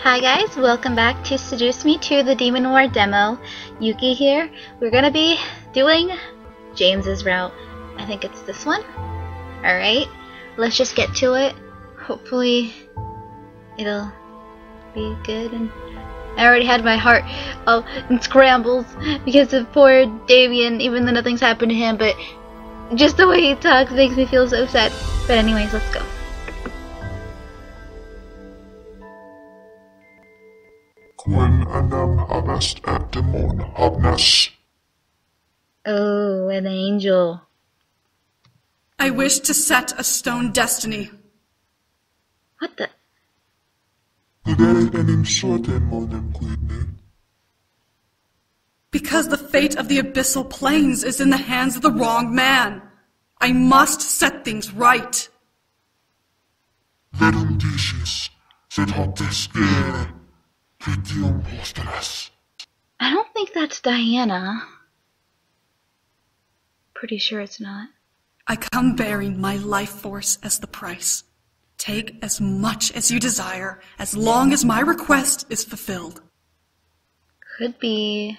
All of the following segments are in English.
Hi guys, welcome back to Seduce Me 2: The Demon War demo. Yuki here. We're gonna be doing James's route. I think it's this one. Alright, let's just get to it. Hopefully it'll be good. And I already had my heart in scrambles because of poor Damien, even though nothing's happened to him, but just the way he talks makes me feel so sad. But anyways, let's go. When anam habest at demon habnas. Oh, an angel. I wish to set a stone destiny. What the? Because the fate of the Abyssal Plains is in the hands of the wrong man. I must set things right. I don't think that's Diana. Pretty sure it's not. I come bearing my life force as the price. Take as much as you desire, as long as my request is fulfilled. Could be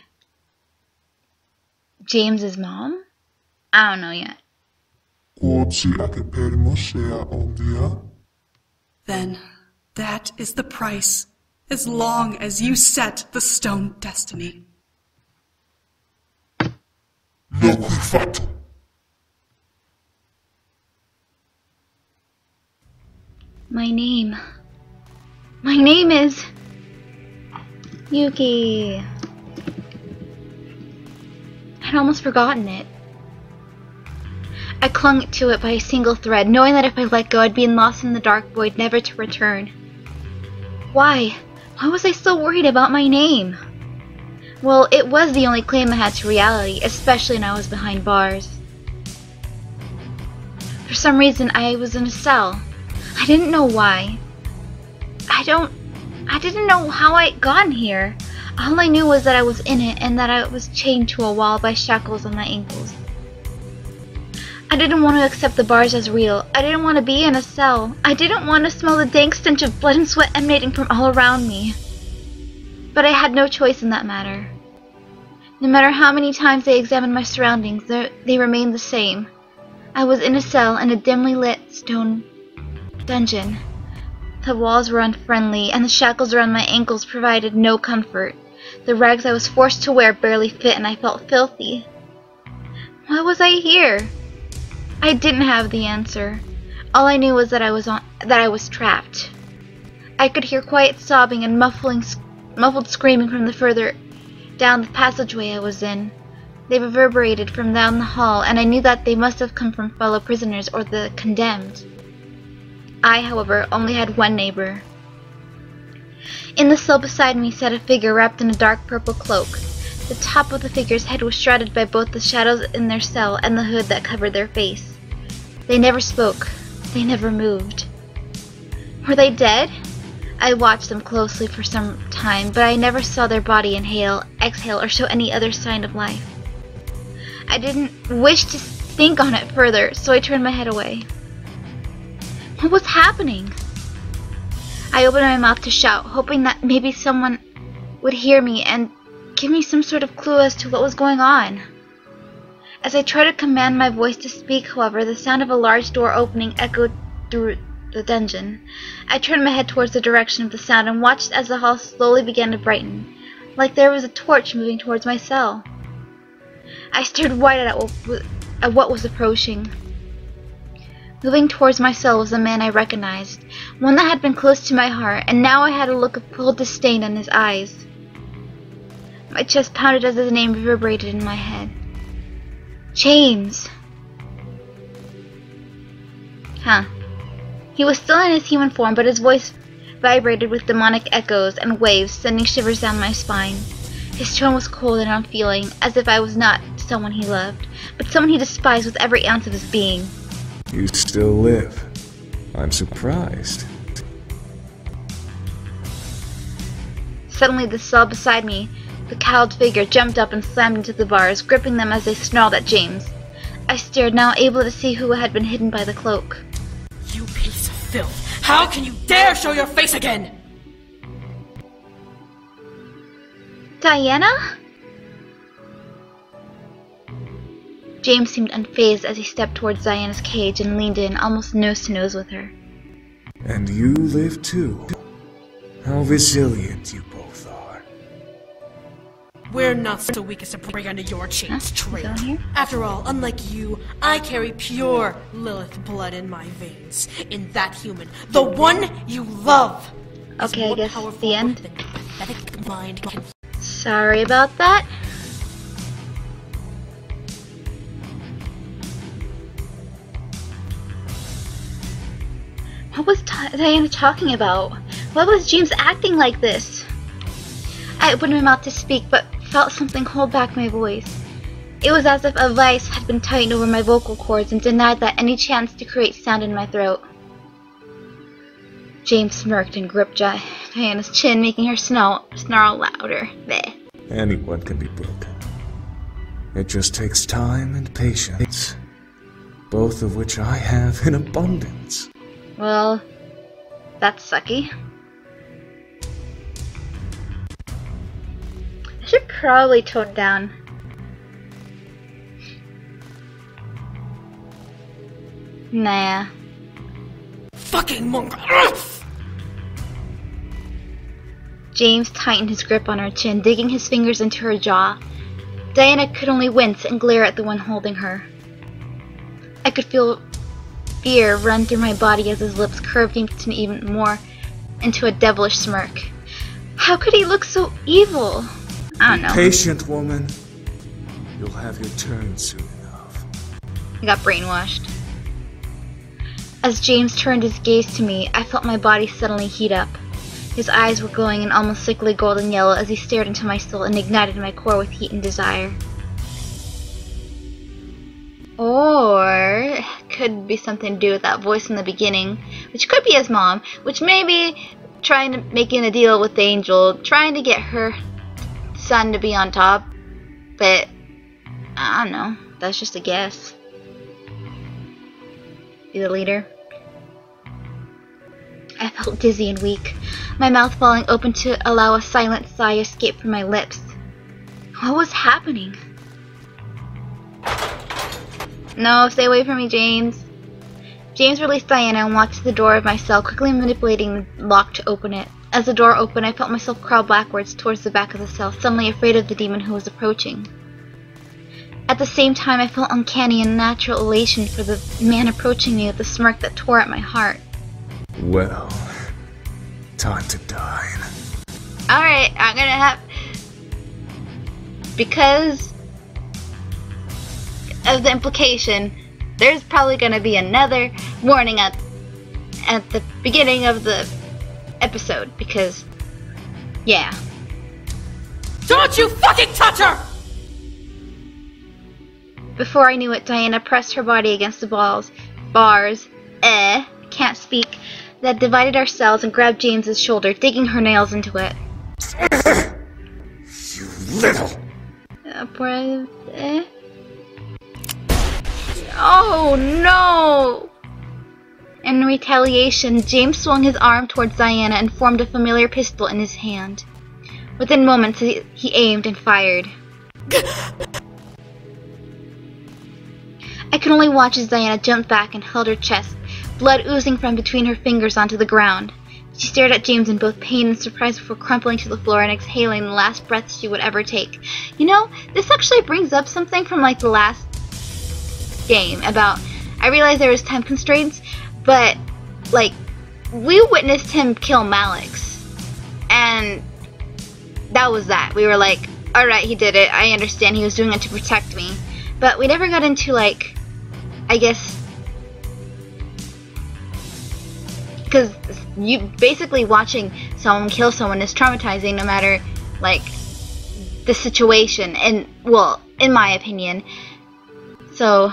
James's mom? I don't know yet. Then that is the price. As long as you set the stone destiny. My name is Yuki. I'd almost forgotten it. I clung to it by a single thread, knowing that if I let go, I'd be lost in the dark void, never to return. Why? Why was I so worried about my name? Well, it was the only claim I had to reality, especially when I was behind bars. For some reason, I was in a cell. I didn't know why. I didn't know how I'd gotten here. All I knew was that I was in it and that I was chained to a wall by shackles on my ankles. I didn't want to accept the bars as real. I didn't want to be in a cell. I didn't want to smell the dank stench of blood and sweat emanating from all around me. But I had no choice in that matter. No matter how many times I examined my surroundings, they remained the same. I was in a cell in a dimly lit stone dungeon. The walls were unfriendly, and the shackles around my ankles provided no comfort. The rags I was forced to wear barely fit, and I felt filthy. Why was I here? I didn't have the answer. All I knew was that I was trapped. I could hear quiet sobbing and muffled screaming from the further down the passageway I was in. They reverberated from down the hall, and I knew that they must have come from fellow prisoners or the condemned. I, however, only had one neighbor. In the cell beside me sat a figure wrapped in a dark purple cloak. The top of the figure's head was shrouded by both the shadows in their cell and the hood that covered their face. They never spoke. They never moved. Were they dead? I watched them closely for some time, but I never saw their body inhale, exhale, or show any other sign of life. I didn't wish to think on it further, so I turned my head away. What was happening? I opened my mouth to shout, hoping that maybe someone would hear me and give me some sort of clue as to what was going on. As I tried to command my voice to speak, however, the sound of a large door opening echoed through the dungeon. I turned my head towards the direction of the sound and watched as the hall slowly began to brighten, like there was a torch moving towards my cell. I stared wide at what was approaching. Moving towards my cell was a man I recognized, one that had been close to my heart, and now I had a look of cold disdain in his eyes. My chest pounded as his name reverberated in my head. James! Huh. He was still in his human form, but his voice vibrated with demonic echoes and waves, sending shivers down my spine. His tone was cold and unfeeling, as if I was not someone he loved, but someone he despised with every ounce of his being. You still live. I'm surprised. Suddenly the cell beside me, the cowled figure jumped up and slammed into the bars, gripping them as they snarled at James. I stared, now able to see who had been hidden by the cloak. You piece of filth! How can you dare show your face again? Diana? James seemed unfazed as he stepped towards Diana's cage and leaned in, almost nose to nose with her. And you live too. How resilient you both are. We're not the weakest to bring under your chains, trait. After all, unlike you, I carry pure Lilith blood in my veins. In that human, the one you love. Okay, I guess it's the end. Sorry about that. What was Diana talking about? Why was James acting like this? I opened my mouth to speak, but felt something hold back my voice. It was as if a vice had been tightened over my vocal cords and denied that any chance to create sound in my throat. James smirked and gripped Diana's chin, making her snarl louder. Bleh. Anyone can be broken. It just takes time and patience, both of which I have in abundance. Well, that's sucky. I should probably tone down. Nah. Fucking mongrel! James tightened his grip on her chin, digging his fingers into her jaw. Diana could only wince and glare at the one holding her. I could feel fear ran through my body as his lips curved even more into a devilish smirk. How could he look so evil? I don't know. Patient, woman. You'll have your turn soon enough. I got brainwashed. As James turned his gaze to me, I felt my body suddenly heat up. His eyes were glowing an almost sickly golden yellow as he stared into my soul and ignited my core with heat and desire. Or could be something to do with that voice in the beginning, which could be his mom, which may be trying to making a deal with the angel, trying to get her son to be on top, but I don't know, that's just a guess. Be the leader. I felt dizzy and weak, my mouth falling open to allow a silent sigh escape from my lips. What was happening? No, stay away from me, James. James released Diana and walked to the door of my cell, quickly manipulating the lock to open it. As the door opened, I felt myself crawl backwards towards the back of the cell, suddenly afraid of the demon who was approaching. At the same time, I felt uncanny and natural elation for the man approaching me with a smirk that tore at my heart. Well, time to dine. Alright, I'm gonna have... Because of the implication, there's probably going to be another warning at the beginning of the episode, because, yeah. Don't you fucking touch her! Before I knew it, Diana pressed her body against the bars that divided our cells and grabbed James's shoulder, digging her nails into it. You little... Oh no! In retaliation, James swung his arm towards Diana and formed a familiar pistol in his hand. Within moments, he aimed and fired. I could only watch as Diana jumped back and held her chest, blood oozing from between her fingers onto the ground. She stared at James in both pain and surprise before crumpling to the floor and exhaling the last breath she would ever take. You know, this actually brings up something from like the last game about, I realized there was time constraints, but like we witnessed him kill Malik, and that was that. We were like, alright, he did it, I understand he was doing it to protect me, but we never got into like, I guess, because you basically watching someone kill someone is traumatizing no matter like the situation, and well, in my opinion. So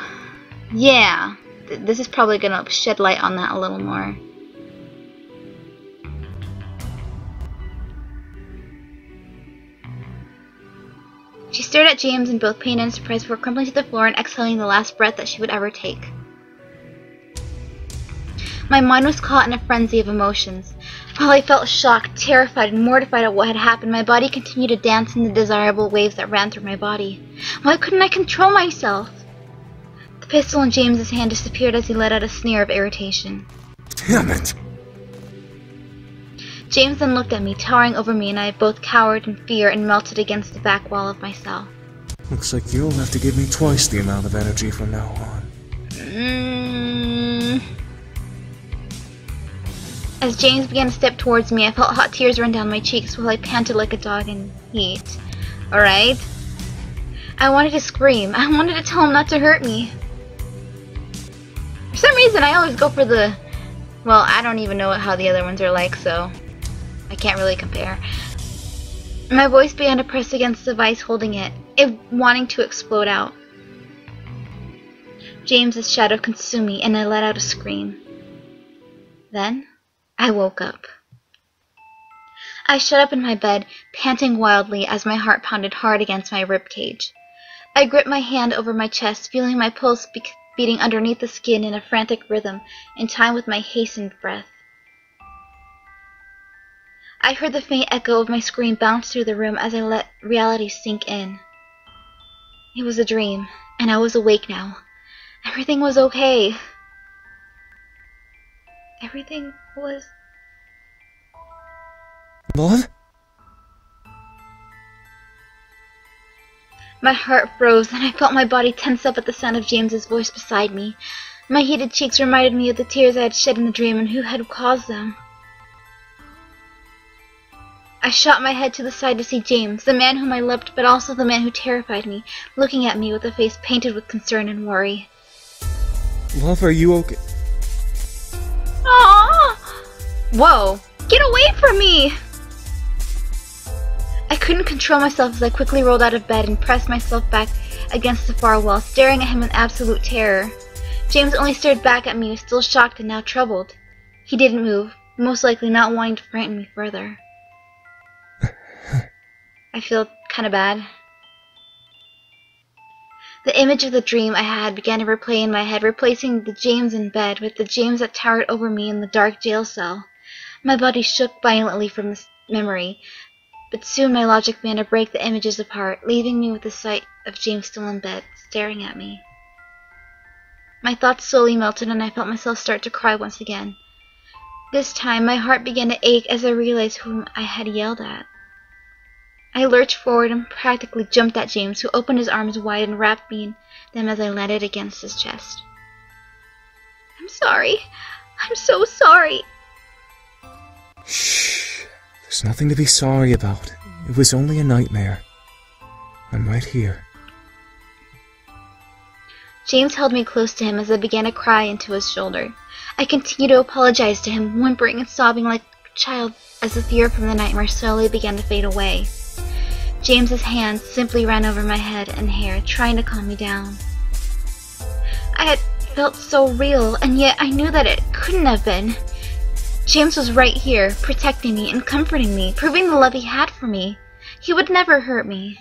yeah, this is probably going to shed light on that a little more. She stared at James in both pain and surprise before crumpling to the floor and exhaling the last breath that she would ever take. My mind was caught in a frenzy of emotions. While I felt shocked, terrified, and mortified at what had happened, my body continued to dance in the desirable waves that ran through my body. Why couldn't I control myself? The pistol in James's hand disappeared as he let out a sneer of irritation. Damn it! James then looked at me, towering over me, and I both cowered in fear and melted against the back wall of my cell. Looks like you'll have to give me twice the amount of energy from now on. As James began to step towards me, I felt hot tears run down my cheeks while I panted like a dog in heat. Alright? I wanted to scream. I wanted to tell him not to hurt me. For some reason, I always go for the... Well, I don't even know how the other ones are like, so... I can't really compare. My voice began to press against the vice holding it, wanting to explode out. James's shadow consumed me, and I let out a scream. Then... I woke up. I shut up in my bed, panting wildly as my heart pounded hard against my ribcage. I gripped my hand over my chest, feeling my pulse beating underneath the skin in a frantic rhythm, in time with my hastened breath. I heard the faint echo of my scream bounce through the room as I let reality sink in. It was a dream, and I was awake now. Everything was okay. Everything was... What? My heart froze, and I felt my body tense up at the sound of James's voice beside me. My heated cheeks reminded me of the tears I had shed in the dream and who had caused them. I shot my head to the side to see James, the man whom I loved, but also the man who terrified me, looking at me with a face painted with concern and worry. Love, are you okay? Aww! Whoa! Get away from me! I couldn't control myself as I quickly rolled out of bed and pressed myself back against the far wall, staring at him in absolute terror. James only stared back at me, still shocked and now troubled. He didn't move, most likely not wanting to frighten me further. I feel kinda bad. The image of the dream I had began to replay in my head, replacing the James in bed with the James that towered over me in the dark jail cell. My body shook violently from this memory, but soon my logic began to break the images apart, leaving me with the sight of James still in bed, staring at me. My thoughts slowly melted, and I felt myself start to cry once again. This time, my heart began to ache as I realized whom I had yelled at. I lurched forward and practically jumped at James, who opened his arms wide and wrapped me in them as I landed against his chest. I'm sorry. I'm so sorry. Shh. There's nothing to be sorry about. It was only a nightmare. I'm right here. James held me close to him as I began to cry into his shoulder. I continued to apologize to him, whimpering and sobbing like a child as the fear from the nightmare slowly began to fade away. James's hand simply ran over my head and hair, trying to calm me down. I had felt so real, and yet I knew that it couldn't have been. James was right here, protecting me and comforting me, proving the love he had for me. He would never hurt me.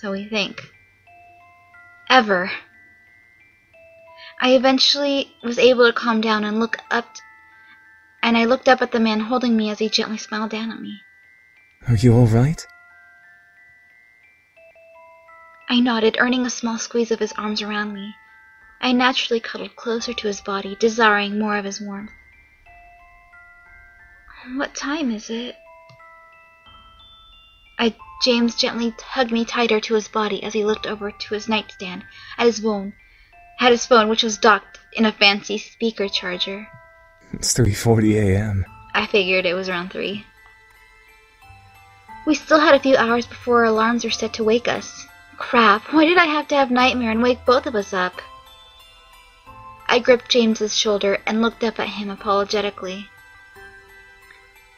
So we think. Ever. I eventually was able to calm down and look up, and I looked up at the man holding me as he gently smiled down at me. Are you all right? I nodded, earning a small squeeze of his arms around me. I naturally cuddled closer to his body, desiring more of his warmth. What time is it? James gently hugged me tighter to his body as he looked over to his nightstand at his phone, which was docked in a fancy speaker charger. It's 3:40 a.m. I figured it was around 3. We still had a few hours before our alarms were set to wake us. Crap, why did I have to have nightmare and wake both of us up? I gripped James's shoulder and looked up at him apologetically.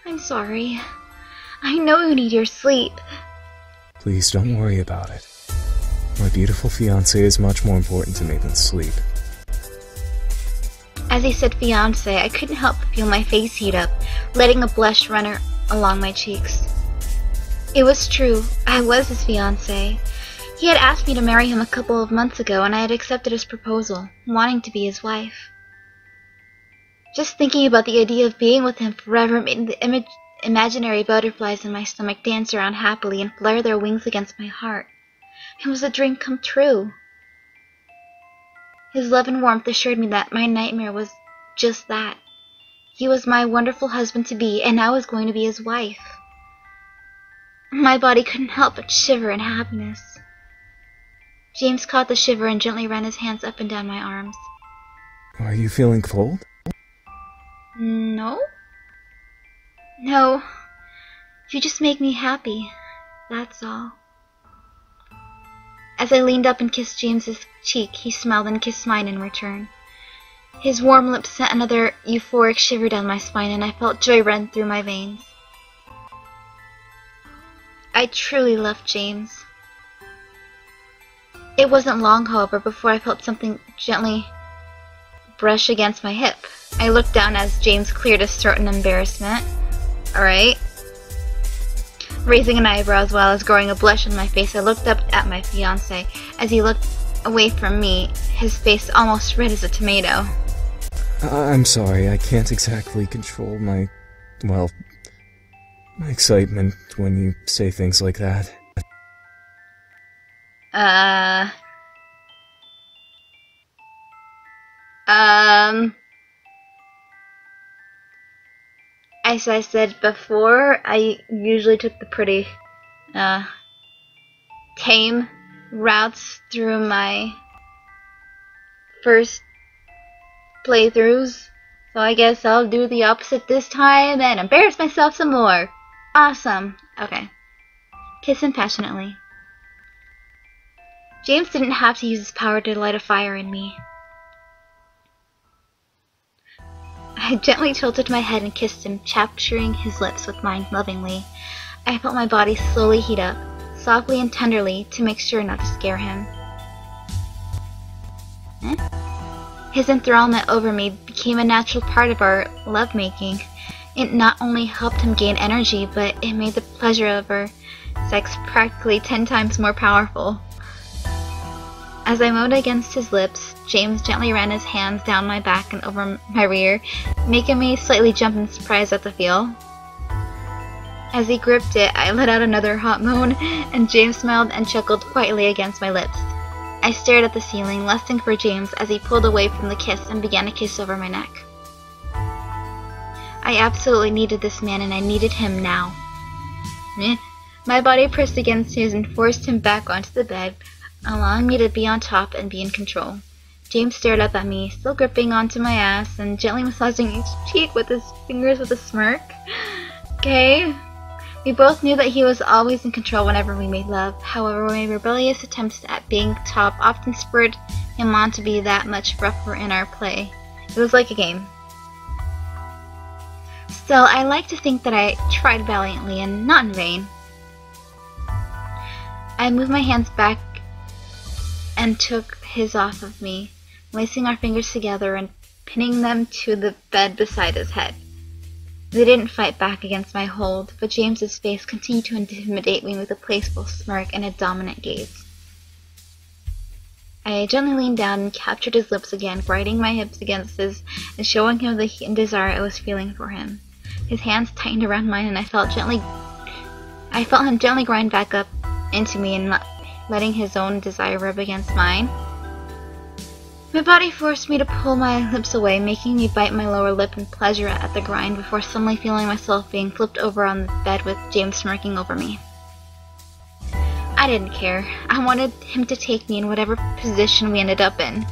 I'm sorry. I know you need your sleep. Please don't worry about it. My beautiful fiancé is much more important to me than sleep. As he said fiancé, I couldn't help but feel my face heat up, letting a blush run along my cheeks. It was true. I was his fiancé. He had asked me to marry him a couple of months ago, and I had accepted his proposal, wanting to be his wife. Just thinking about the idea of being with him forever made the imaginary butterflies in my stomach dance around happily and flare their wings against my heart. It was a dream come true. His love and warmth assured me that my nightmare was just that. He was my wonderful husband-to-be, and I was going to be his wife. My body couldn't help but shiver in happiness. James caught the shiver and gently ran his hands up and down my arms. Are you feeling cold? No. You just make me happy. That's all. As I leaned up and kissed James's cheek, he smiled and kissed mine in return. His warm lips sent another euphoric shiver down my spine, and I felt joy run through my veins. I truly loved James. It wasn't long, however, before I felt something gently brush against my hip. I looked down as James cleared his throat in embarrassment. Alright. Raising an eyebrow as well as growing a blush on my face, I looked up at my fiancé. As he looked away from me, his face almost red as a tomato. I'm sorry, I can't exactly control my... well... my excitement when you say things like that. As I said before, I usually took the pretty, tame routes through my first playthroughs, so I guess I'll do the opposite this time and embarrass myself some more. Awesome. Okay. Kiss him passionately. James didn't have to use his power to light a fire in me. I gently tilted my head and kissed him, capturing his lips with mine lovingly. I felt my body slowly heat up, softly and tenderly, to make sure not to scare him. His enthrallment over me became a natural part of our lovemaking. It not only helped him gain energy, but it made the pleasure of our sex practically 10 times more powerful. As I moaned against his lips, James gently ran his hands down my back and over my rear, making me slightly jump in surprise at the feel. As he gripped it, I let out another hot moan, and James smiled and chuckled quietly against my lips. I stared at the ceiling, lusting for James as he pulled away from the kiss and began a kiss over my neck. I absolutely needed this man, and I needed him now. My body pressed against his and forced him back onto the bed, allowing me to be on top and be in control. James stared up at me, still gripping onto my ass and gently massaging each cheek with his fingers with a smirk. Okay. We both knew that he was always in control whenever we made love. However, my rebellious attempts at being top often spurred him on to be that much rougher in our play. It was like a game. Still, I like to think that I tried valiantly and not in vain. I moved my hands back and took his off of me, lacing our fingers together and pinning them to the bed beside his head. They didn't fight back against my hold, but James's face continued to intimidate me with a playful smirk and a dominant gaze. I gently leaned down and captured his lips again, grinding my hips against his and showing him the heat and desire I was feeling for him. His hands tightened around mine, and I felt him gently grind back up into me and letting his own desire rub against mine. My body forced me to pull my lips away, making me bite my lower lip in pleasure at the grind before suddenly feeling myself being flipped over on the bed with James smirking over me. I didn't care. I wanted him to take me in whatever position we ended up in.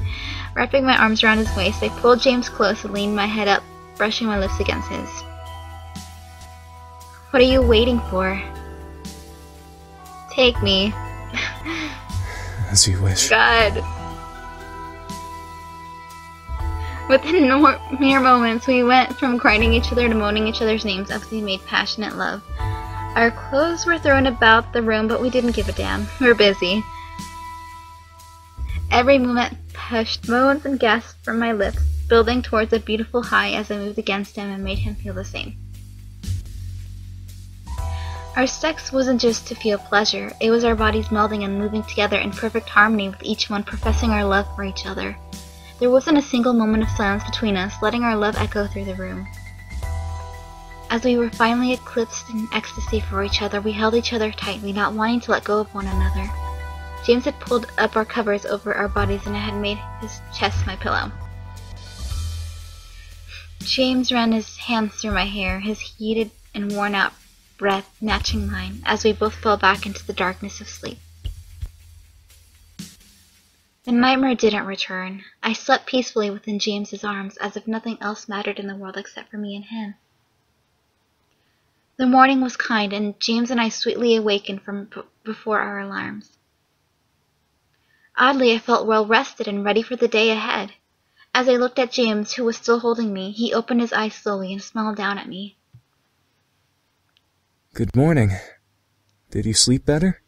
Wrapping my arms around his waist, I pulled James close and leaned my head up, brushing my lips against his. What are you waiting for? Take me. As you wish. God. Within mere moments, we went from grinding each other to moaning each other's names as we made passionate love. Our clothes were thrown about the room, but we didn't give a damn. We were busy. Every movement pushed moans and gasps from my lips, building towards a beautiful high as I moved against him and made him feel the same. Our sex wasn't just to feel pleasure, it was our bodies melding and moving together in perfect harmony with each one, professing our love for each other. There wasn't a single moment of silence between us, letting our love echo through the room. As we were finally eclipsed in ecstasy for each other, we held each other tightly, not wanting to let go of one another. James had pulled up our covers over our bodies, and I had made his chest my pillow. James ran his hands through my hair, his heated and worn-out breath matching mine, as we both fell back into the darkness of sleep. The nightmare didn't return. I slept peacefully within James's arms, as if nothing else mattered in the world except for me and him. The morning was kind, and James and I sweetly awakened from before our alarms. Oddly, I felt well rested and ready for the day ahead. As I looked at James, who was still holding me, he opened his eyes slowly and smiled down at me. "Good morning. Did you sleep better?"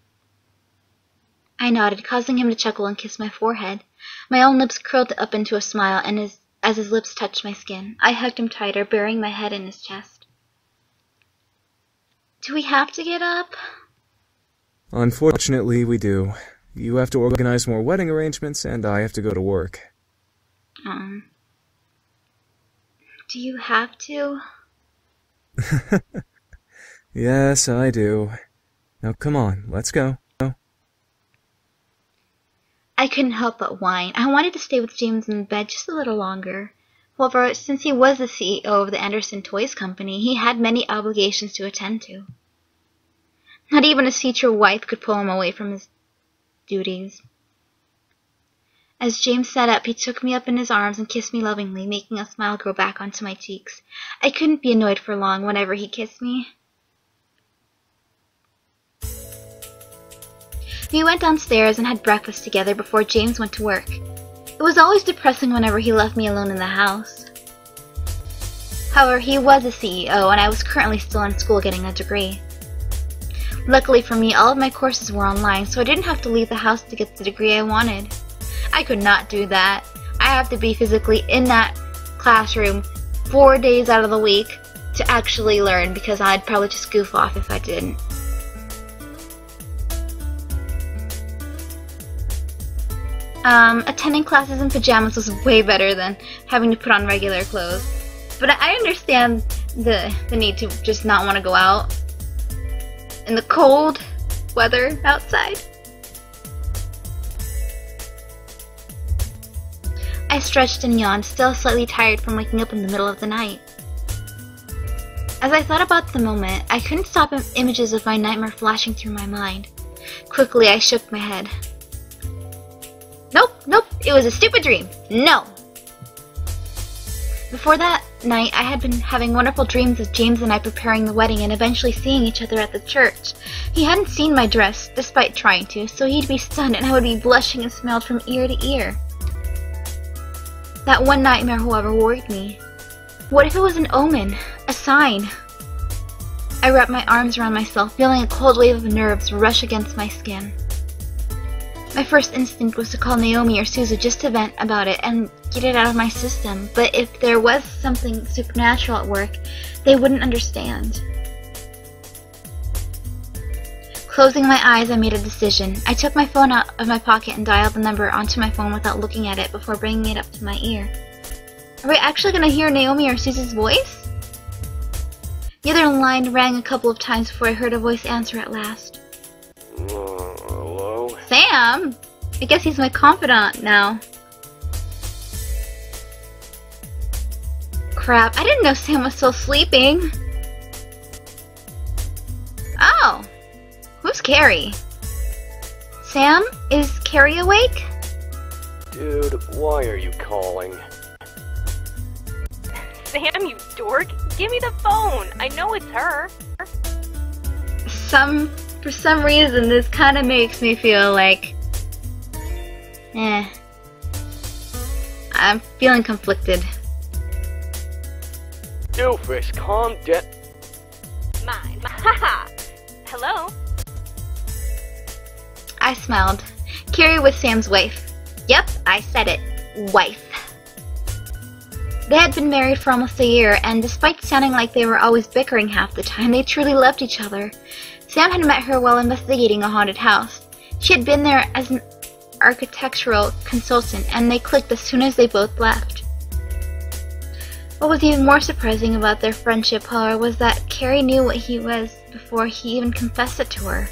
I nodded, causing him to chuckle and kiss my forehead. My own lips curled up into a smile, and as his lips touched my skin, I hugged him tighter, burying my head in his chest. "Do we have to get up?" "Unfortunately, we do. You have to organize more wedding arrangements, and I have to go to work." Do you have to?" "Yes, I do. Now come on, let's go." I couldn't help but whine. I wanted to stay with James in bed just a little longer. However, since he was the CEO of the Anderson Toys Company, he had many obligations to attend to. Not even his future wife could pull him away from his duties. As James sat up, he took me up in his arms and kissed me lovingly, making a smile grow back onto my cheeks. I couldn't be annoyed for long whenever he kissed me. We went downstairs and had breakfast together before James went to work. It was always depressing whenever he left me alone in the house. However, he was a CEO, and I was currently still in school getting a degree. Luckily for me, all of my courses were online, so I didn't have to leave the house to get the degree I wanted. I could not do that. I have to be physically in that classroom 4 days out of the week to actually learn, because I'd probably just goof off if I didn't. Attending classes in pajamas was way better than having to put on regular clothes. But I understand the need to just not want to go out in the cold weather outside. I stretched and yawned, still slightly tired from waking up in the middle of the night. As I thought about the moment, I couldn't stop images of my nightmare flashing through my mind. Quickly, I shook my head. Nope, it was a stupid dream. No! Before that night, I had been having wonderful dreams of James and I preparing the wedding and eventually seeing each other at the church. He hadn't seen my dress, despite trying to, so he'd be stunned and I would be blushing and smelled from ear to ear. That one nightmare, however, worried me. What if it was an omen? A sign? I wrapped my arms around myself, feeling a cold wave of nerves rush against my skin. My first instinct was to call Naomi or Suzu just to vent about it and get it out of my system, but if there was something supernatural at work, they wouldn't understand. Closing my eyes, I made a decision. I took my phone out of my pocket and dialed the number onto my phone without looking at it before bringing it up to my ear. Are we actually going to hear Naomi or Suzu's voice? The other line rang a couple of times before I heard a voice answer at last. "Hello?" "Sam? I guess he's my confidant now." Crap, I didn't know Sam was still sleeping. "Oh. Who's Carrie? Sam, is Carrie awake?" "Dude, why are you calling?" "Sam, you dork! Give me the phone! I know it's her!" For some reason, this kind of makes me feel like... I'm feeling conflicted. "Doofus, calm down." "Mine. Haha! Hello?" I smiled. Carrie was Sam's wife. Yep, I said it. Wife. They had been married for almost a year, and despite sounding like they were always bickering half the time, they truly loved each other. Sam had met her while investigating a haunted house. She had been there as an architectural consultant, and they clicked as soon as they both left. What was even more surprising about their friendship, however, was that Carrie knew what he was before he even confessed it to her.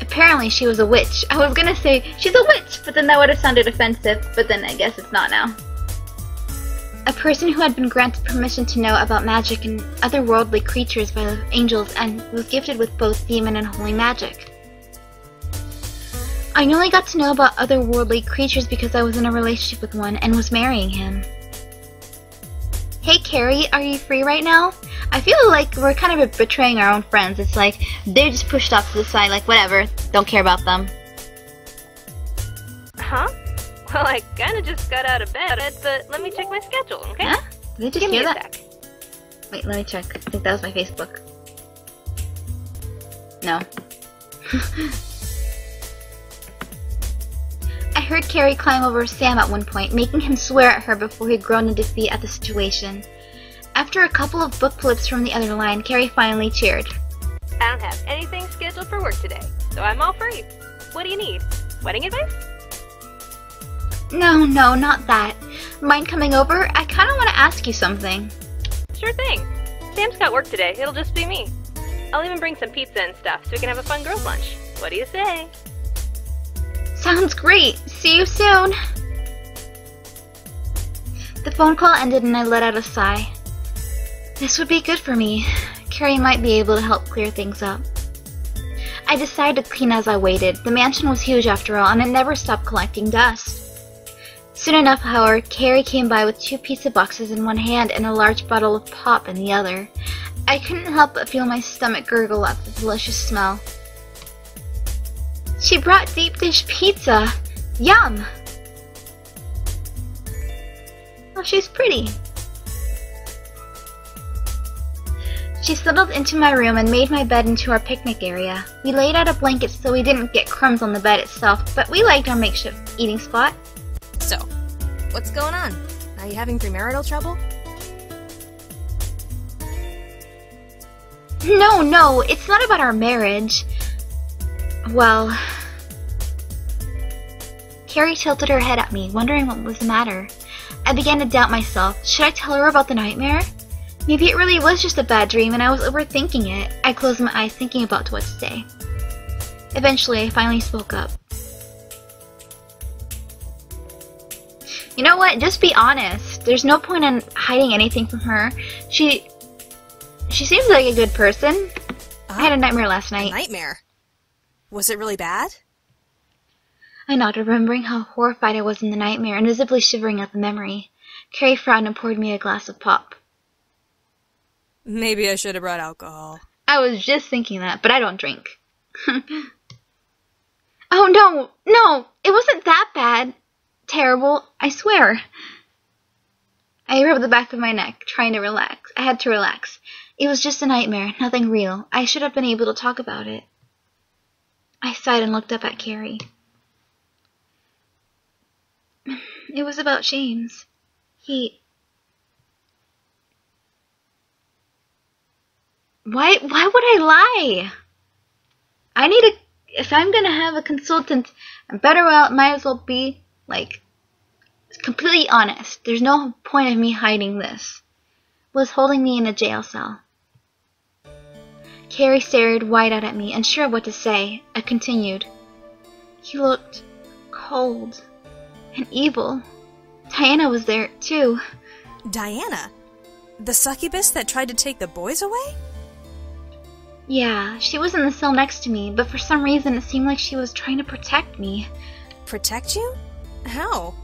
Apparently she was a witch. I was gonna say, she's a witch, but then that would have sounded offensive, but then I guess it's not now. A person who had been granted permission to know about magic and otherworldly creatures by the angels and was gifted with both demon and holy magic. I only got to know about otherworldly creatures because I was in a relationship with one and was marrying him. Hey Carrie, are you free right now? I feel like we're kind of betraying our own friends. It's like, they're just pushed off to the side, like whatever, don't care about them. Huh? Well, I kinda just got out of bed, but let me check my schedule, okay? Huh? Did you just hear that? Wait, let me check. I think that was my Facebook. No. I heard Carrie climb over Sam at one point, making him swear at her before he'd grown in defeat at the situation. After a couple of book flips from the other line, Carrie finally cheered. I don't have anything scheduled for work today, so I'm all free. What do you need? Wedding advice? No, no, not that. Mind coming over? I kinda wanna ask you something. Sure thing. Sam's got work today, it'll just be me. I'll even bring some pizza and stuff so we can have a fun girls' lunch. What do you say? Sounds great! See you soon! The phone call ended and I let out a sigh. This would be good for me. Carrie might be able to help clear things up. I decided to clean as I waited. The mansion was huge after all, and it never stopped collecting dust. Soon enough, however, Carrie came by with two pizza boxes in one hand and a large bottle of pop in the other. I couldn't help but feel my stomach gurgle at the delicious smell. She brought deep dish pizza! Yum! Oh, she's pretty! She settled into my room and made my bed into our picnic area. We laid out a blanket so we didn't get crumbs on the bed itself, but we liked our makeshift eating spot. So, what's going on? Are you having premarital trouble? No, no, it's not about our marriage. Well... Carrie tilted her head at me, wondering what was the matter. I began to doubt myself. Should I tell her about the nightmare? Maybe it really was just a bad dream and I was overthinking it. I closed my eyes thinking about what to say. Eventually, I finally spoke up. You know what? Just be honest. There's no point in hiding anything from her. She seems like a good person. I had a nightmare last night. A nightmare? Was it really bad? I nodded, remembering how horrified I was in the nightmare and visibly shivering at the memory. Carrie frowned and poured me a glass of pop. Maybe I should have brought alcohol. I was just thinking that, but I don't drink. Oh, no, no, it wasn't that bad. Terrible, I swear. I rubbed the back of my neck, trying to relax. I had to relax. It was just a nightmare, nothing real. I should have been able to talk about it. I sighed and looked up at Carrie. It was about James. Why would I lie? I need a... If I'm gonna have a consultant, I better well, might as well be... Like, completely honest. There's no point of me hiding this. It was holding me in a jail cell. Carrie stared wide-eyed at me, unsure of what to say. I continued. He looked cold and evil. Diana was there, too. Diana? The succubus that tried to take the boys away? Yeah, she was in the cell next to me, but for some reason it seemed like she was trying to protect me. Protect you? How?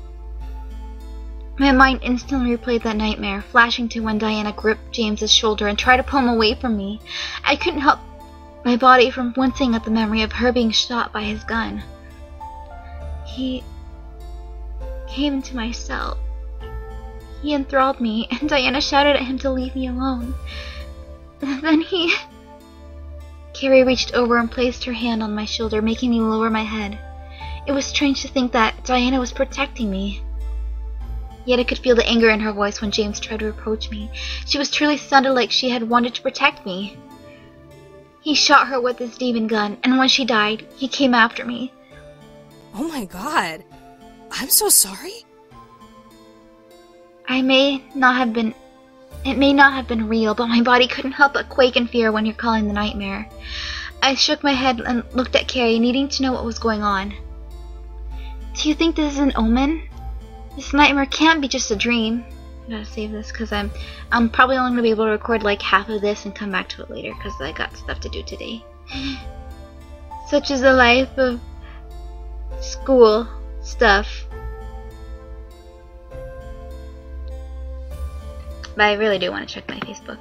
My mind instantly replayed that nightmare, flashing to when Diana gripped James's shoulder and tried to pull him away from me. I couldn't help my body from wincing at the memory of her being shot by his gun. He came into my cell. He enthralled me, and Diana shouted at him to leave me alone. Then he... Carrie reached over and placed her hand on my shoulder, making me lower my head. It was strange to think that Diana was protecting me. Yet I could feel the anger in her voice when James tried to approach me. She was truly sounded like she had wanted to protect me. He shot her with his demon gun, and when she died, he came after me. Oh my god. I'm so sorry. It may not have been real, but my body couldn't help but quake in fear when recalling the nightmare. I shook my head and looked at Carrie, needing to know what was going on. Do you think this is an omen? This nightmare can't be just a dream. I gotta save this because I'm probably only gonna be able to record like half of this and come back to it later because I got stuff to do today. Such is the life of school stuff. But I really do want to check my Facebook.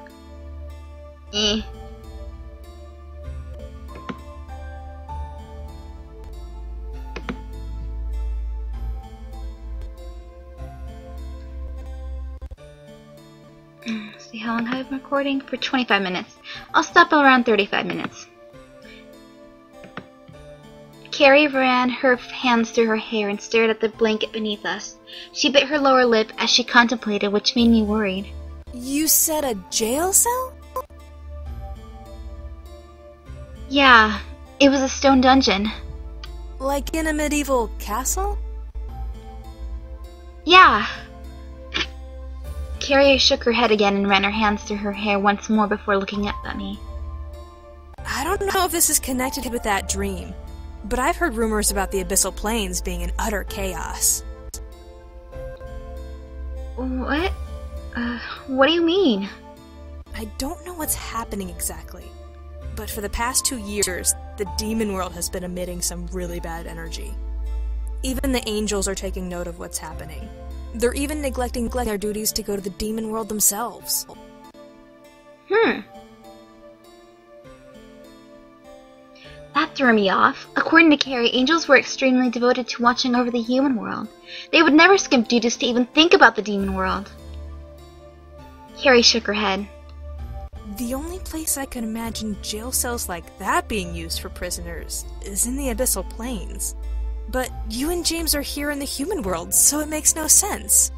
See how long I've been recording? For 25 minutes. I'll stop around 35 minutes. Carrie ran her hands through her hair and stared at the blanket beneath us. She bit her lower lip as she contemplated, which made me worried. You said a jail cell? Yeah, it was a stone dungeon. Like in a medieval castle? Yeah. Carrie shook her head again and ran her hands through her hair once more before looking up at me. I don't know if this is connected with that dream, but I've heard rumors about the Abyssal Plains being in utter chaos. What? What do you mean? I don't know what's happening exactly, but for the past 2 years, the demon world has been emitting some really bad energy. Even the angels are taking note of what's happening. They're even neglecting their duties to go to the demon world themselves. That threw me off. According to Carrie, angels were extremely devoted to watching over the human world. They would never skimp duties to even think about the demon world. Carrie shook her head. The only place I could imagine jail cells like that being used for prisoners is in the Abyssal Plains. But you and James are here in the human world, so it makes no sense.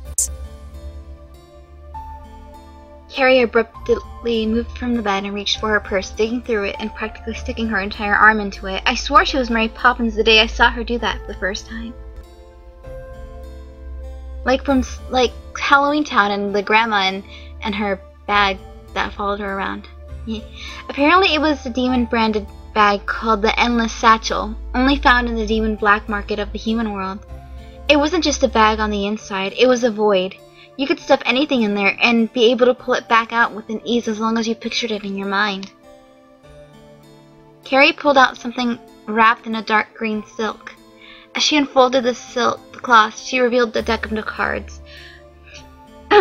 Carrie abruptly moved from the bed and reached for her purse, digging through it and practically sticking her entire arm into it. I swore she was Mary Poppins the day I saw her do that for the first time. Like Halloween Town and the grandma and her bag that followed her around. Apparently it was the demon-branded bag called the Endless Satchel, only found in the demon black market of the human world. It wasn't just a bag on the inside, it was a void. You could stuff anything in there and be able to pull it back out with an ease as long as you pictured it in your mind. Carrie pulled out something wrapped in a dark green silk. As she unfolded the cloth, she revealed the deck of cards.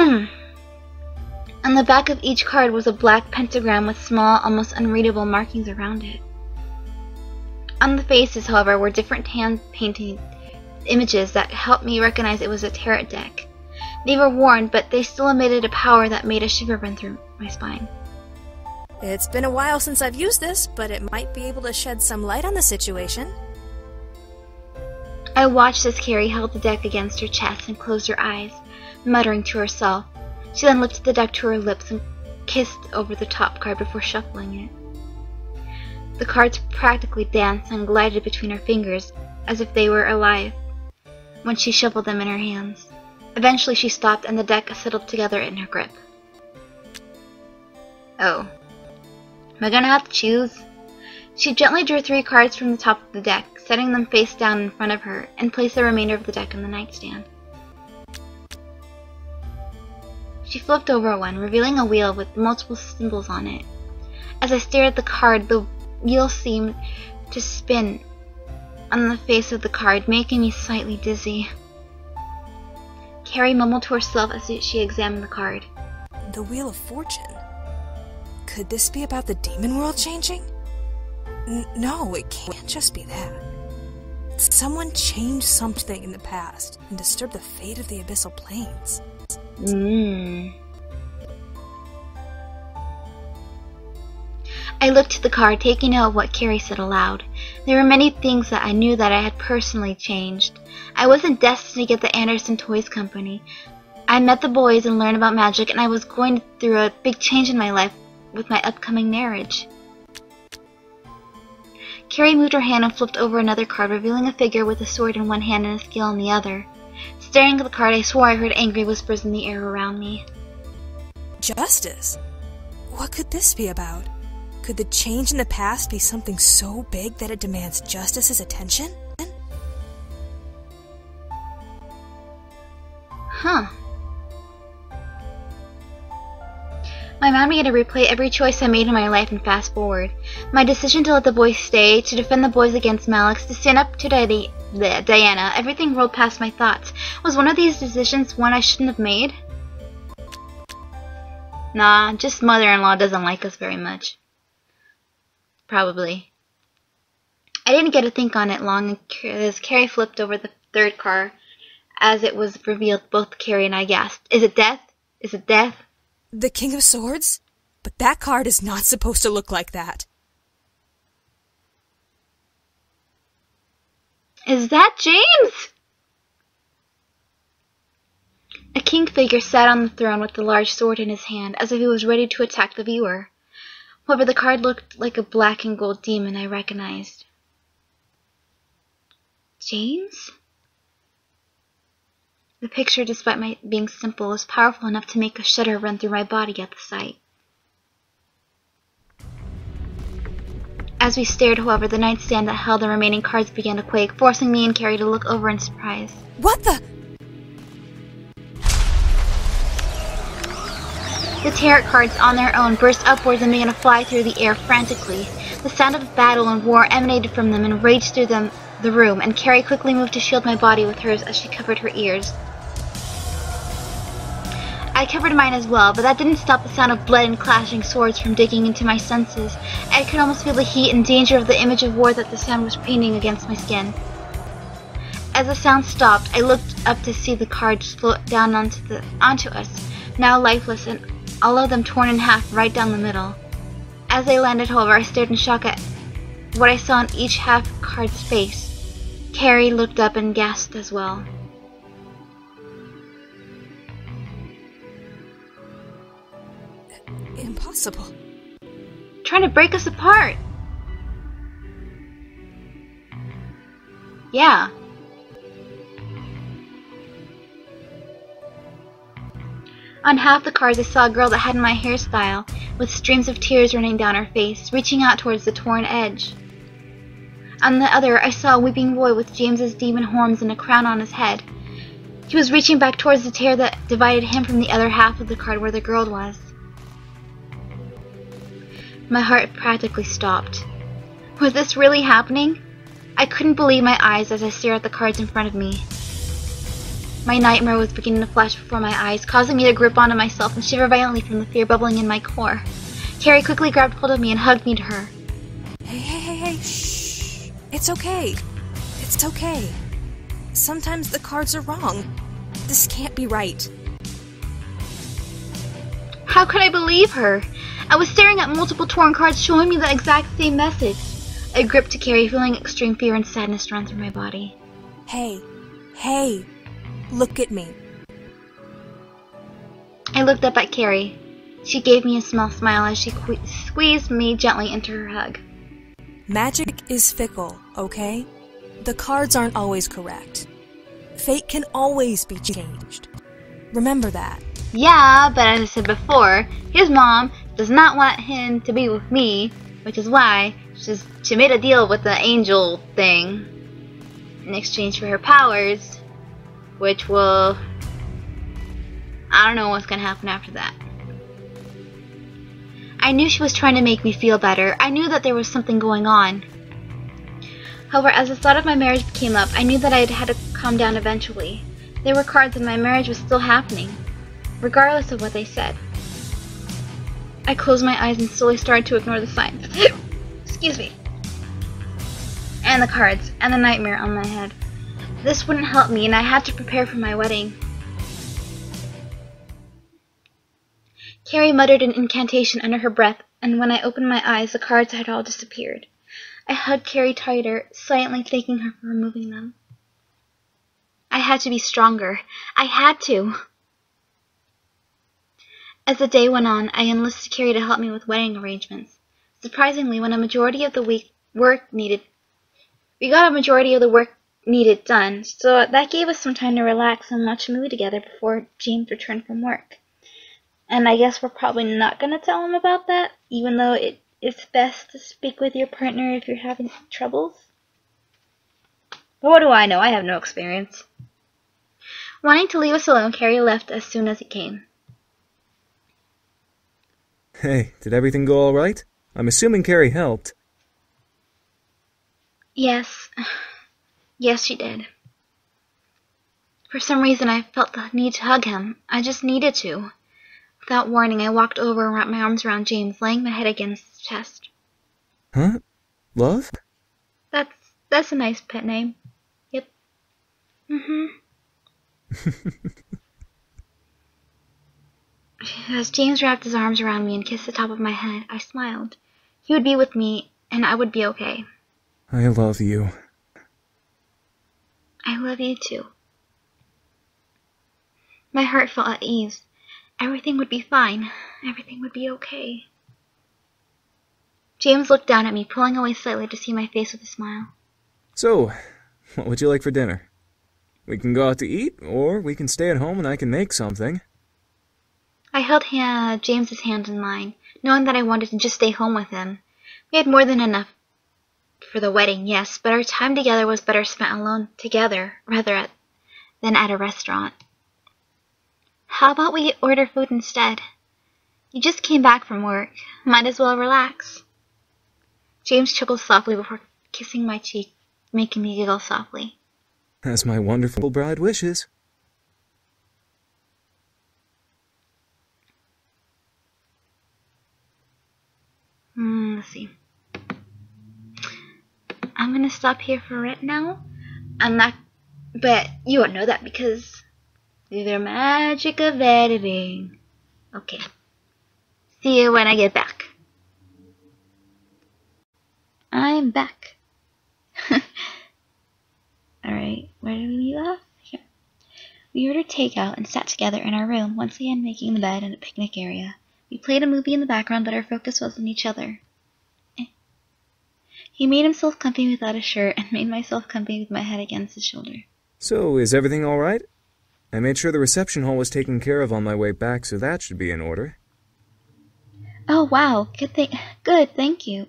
On the back of each card was a black pentagram with small, almost unreadable markings around it. On the faces, however, were different hand-painted images that helped me recognize it was a tarot deck. They were worn, but they still emitted a power that made a shiver run through my spine. It's been a while since I've used this, but it might be able to shed some light on the situation. I watched as Carrie held the deck against her chest and closed her eyes, muttering to herself. She then lifted the deck to her lips and kissed over the top card before shuffling it. The cards practically danced and glided between her fingers, as if they were alive, when she shuffled them in her hands. Eventually she stopped and the deck settled together in her grip. Oh. Am I gonna have to choose? She gently drew 3 cards from the top of the deck, setting them face down in front of her, and placed the remainder of the deck on the nightstand. She flipped over one, revealing a wheel with multiple symbols on it. As I stared at the card, the wheel seemed to spin on the face of the card, making me slightly dizzy. Carrie mumbled to herself as she examined the card. The Wheel of Fortune? Could this be about the demon world changing? No, it can't just be that. Someone changed something in the past and disturbed the fate of the Abyssal Plains. I looked at the card, taking note of what Carrie said aloud. There were many things that I knew that I had personally changed. I wasn't destined to get the Anderson Toys Company. I met the boys and learned about magic, and I was going through a big change in my life with my upcoming marriage. Carrie moved her hand and flipped over another card, revealing a figure with a sword in one hand and a scale in the other. Staring at the card, I swore I heard angry whispers in the air around me. Justice? What could this be about? Could the change in the past be something so big that it demands Justice's attention? Huh. My mind began to replay every choice I made in my life and fast forward. My decision to let the boys stay, to defend the boys against Malik, to stand up to Diana, everything rolled past my thoughts. Was one of these decisions one I shouldn't have made? Nah, just mother-in-law doesn't like us very much. Probably. I didn't get to think on it long as Carrie flipped over the third card. As it was revealed, both Carrie and I gasped. Is it death? Is it death? The King of Swords? But that card is not supposed to look like that. Is that James? A king figure sat on the throne with the large sword in his hand, as if he was ready to attack the viewer. However, the card looked like a black and gold demon I recognized. James? The picture, despite my being simple, was powerful enough to make a shudder run through my body at the sight. As we stared, however, the nightstand that held the remaining cards began to quake, forcing me and Carrie to look over in surprise. What the? The tarot cards on their own burst upwards and began to fly through the air frantically. The sound of battle and war emanated from them and raged through the room, and Carrie quickly moved to shield my body with hers as she covered her ears. I covered mine as well, but that didn't stop the sound of blood and clashing swords from digging into my senses. I could almost feel the heat and danger of the image of war that the sound was painting against my skin. As the sound stopped, I looked up to see the cards float down onto us, now lifeless and all of them torn in half right down the middle. As they landed, however, I stared in shock at what I saw on each half card's face. Carrie looked up and gasped as well. Impossible. Trying to break us apart. Yeah. On half the cards I saw a girl that had my hairstyle, with streams of tears running down her face, reaching out towards the torn edge. On the other, I saw a weeping boy with James's demon horns and a crown on his head. He was reaching back towards the tear that divided him from the other half of the card where the girl was. My heart practically stopped. Was this really happening? I couldn't believe my eyes as I stared at the cards in front of me. My nightmare was beginning to flash before my eyes, causing me to grip onto myself and shiver violently from the fear bubbling in my core. Carrie quickly grabbed hold of me and hugged me to her. Hey, shh! It's okay. It's okay. Sometimes the cards are wrong. This can't be right. How could I believe her? I was staring at multiple torn cards showing me the exact same message. I gripped to Carrie, feeling extreme fear and sadness run through my body. Hey! Look at me. I looked up at Carrie. She gave me a small smile as she squeezed me gently into her hug. Magic is fickle, okay? The cards aren't always correct. Fate can always be changed. Remember that. Yeah, but as I said before, his mom does not want him to be with me, which is why she made a deal with the angel thing in exchange for her powers. Which will... I don't know what's going to happen after that. I knew she was trying to make me feel better. I knew that there was something going on. However, as the thought of my marriage came up, I knew that I had to calm down eventually. There were cards and my marriage was still happening, regardless of what they said. I closed my eyes and slowly started to ignore the signs. Excuse me. And the cards, and the nightmare on my head. This wouldn't help me, and I had to prepare for my wedding. Carrie muttered an incantation under her breath, and when I opened my eyes, the cards had all disappeared. I hugged Carrie tighter, silently thanking her for removing them. I had to be stronger. I had to. As the day went on, I enlisted Carrie to help me with wedding arrangements. Surprisingly, when a majority of the week work needed. We got a majority of the work needed done, so that gave us some time to relax and watch a movie together before James returned from work. And I guess we're probably not going to tell him about that, even though it's best to speak with your partner if you're having troubles. But what do I know? I have no experience. Wanting to leave us alone, Carrie left as soon as he came. Hey, did everything go all right? I'm assuming Carrie helped. Yes. Yes, she did. For some reason, I felt the need to hug him. I just needed to. Without warning, I walked over and wrapped my arms around James, laying my head against his chest. Huh? Love? That's a nice pet name. Yep. As James wrapped his arms around me and kissed the top of my head, I smiled. He would be with me, and I would be okay. I love you. I love you too. My heart felt at ease. Everything would be fine. Everything would be okay. James looked down at me, pulling away slightly to see my face with a smile. So, what would you like for dinner? We can go out to eat, or we can stay at home and I can make something. I held James's hand in mine, knowing that I wanted to just stay home with him. We had more than enough for the wedding, yes, but our time together was better spent alone together rather than at a restaurant. How about we order food instead? You just came back from work. Might as well relax. James chuckled softly before kissing my cheek, making me giggle softly. As my wonderful bride wishes. Let's see. I'm gonna stop here for right now. I'm not, but you won't know that because the magic of editing. Okay. See you when I get back. I'm back. Alright, where did we leave off? Here. We ordered takeout and sat together in our room, once again making the bed and a picnic area. We played a movie in the background, but our focus was on each other. He made himself comfy without a shirt and made myself comfy with my head against his shoulder. So, is everything alright? I made sure the reception hall was taken care of on my way back, so that should be in order. Oh, wow. Good, thank you.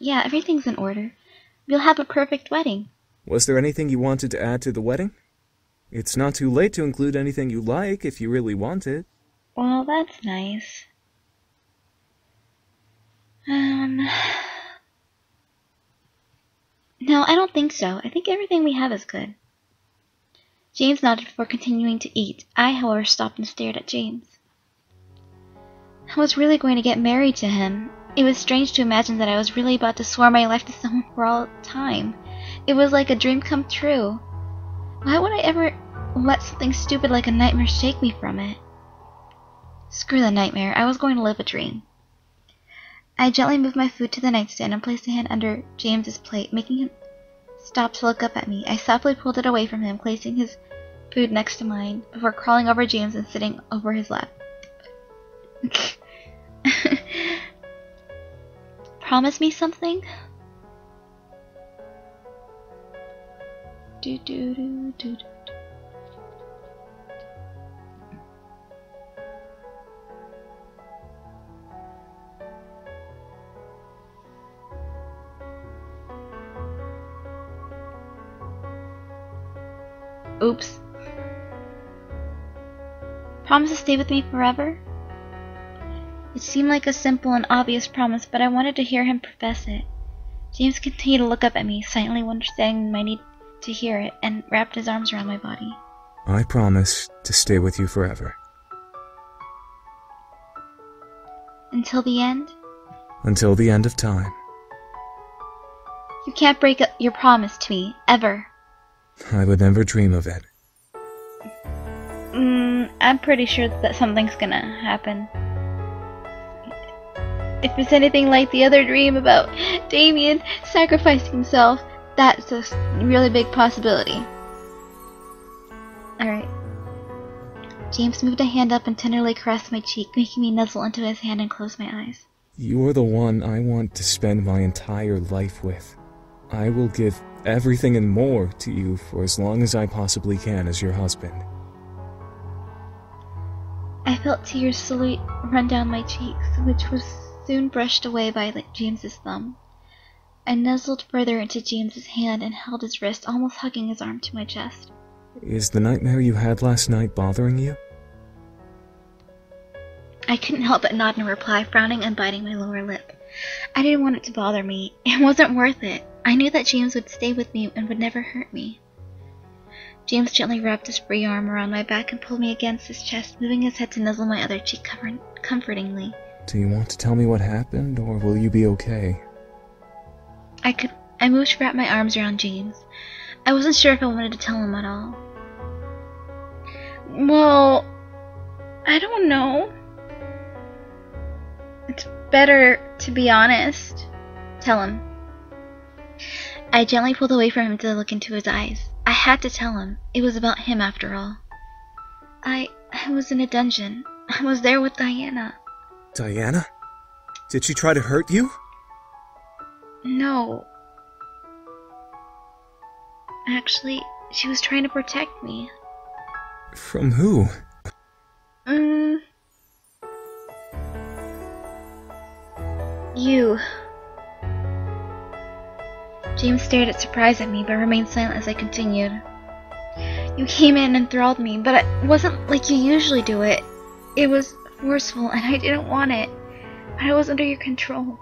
Yeah, everything's in order. We'll have a perfect wedding. Was there anything you wanted to add to the wedding? It's not too late to include anything you like if you really want it. Well, that's nice. No, I don't think so. I think everything we have is good. James nodded before continuing to eat. I, however, stopped and stared at James. I was really going to get married to him. It was strange to imagine that I was really about to swear my life to someone for all time. It was like a dream come true. Why would I ever let something stupid like a nightmare shake me from it? Screw the nightmare. I was going to live a dream. I gently moved my food to the nightstand and placed a hand under James's plate, making him stop to look up at me. I softly pulled it away from him, placing his food next to mine, before crawling over James and sitting over his lap. Promise me something? Do-do-do-do-do. Oops. Promise to stay with me forever? It seemed like a simple and obvious promise, but I wanted to hear him profess it. James continued to look up at me, silently understanding my need to hear it, and wrapped his arms around my body. I promise to stay with you forever. Until the end? Until the end of time. You can't break your promise to me, ever. I would never dream of it. I'm pretty sure that something's gonna happen. If it's anything like the other dream about Damien sacrificing himself, that's a really big possibility. Alright. James moved a hand up and tenderly caressed my cheek, making me nuzzle into his hand and close my eyes. You're the one I want to spend my entire life with. I will give everything and more to you for as long as I possibly can as your husband. I felt tears slowly run down my cheeks, which was soon brushed away by James's thumb. I nuzzled further into James's hand and held his wrist, almost hugging his arm to my chest. Is the nightmare you had last night bothering you? I couldn't help but nod in reply, frowning and biting my lower lip. I didn't want it to bother me. It wasn't worth it. I knew that James would stay with me and would never hurt me. James gently wrapped his free arm around my back and pulled me against his chest, moving his head to nuzzle my other cheek comfortingly. Do you want to tell me what happened, or will you be okay? I moved to wrap my arms around James. I wasn't sure if I wanted to tell him at all. Well, I don't know. It's better to be honest. Tell him. I gently pulled away from him to look into his eyes. I had to tell him. It was about him after all. I was in a dungeon. I was there with Diana. Diana? Did she try to hurt you? No. Actually, she was trying to protect me. From who? You. James stared in surprise at me, but remained silent as I continued. You came in and enthralled me, but it wasn't like you usually do it. It was forceful, and I didn't want it. But I was under your control.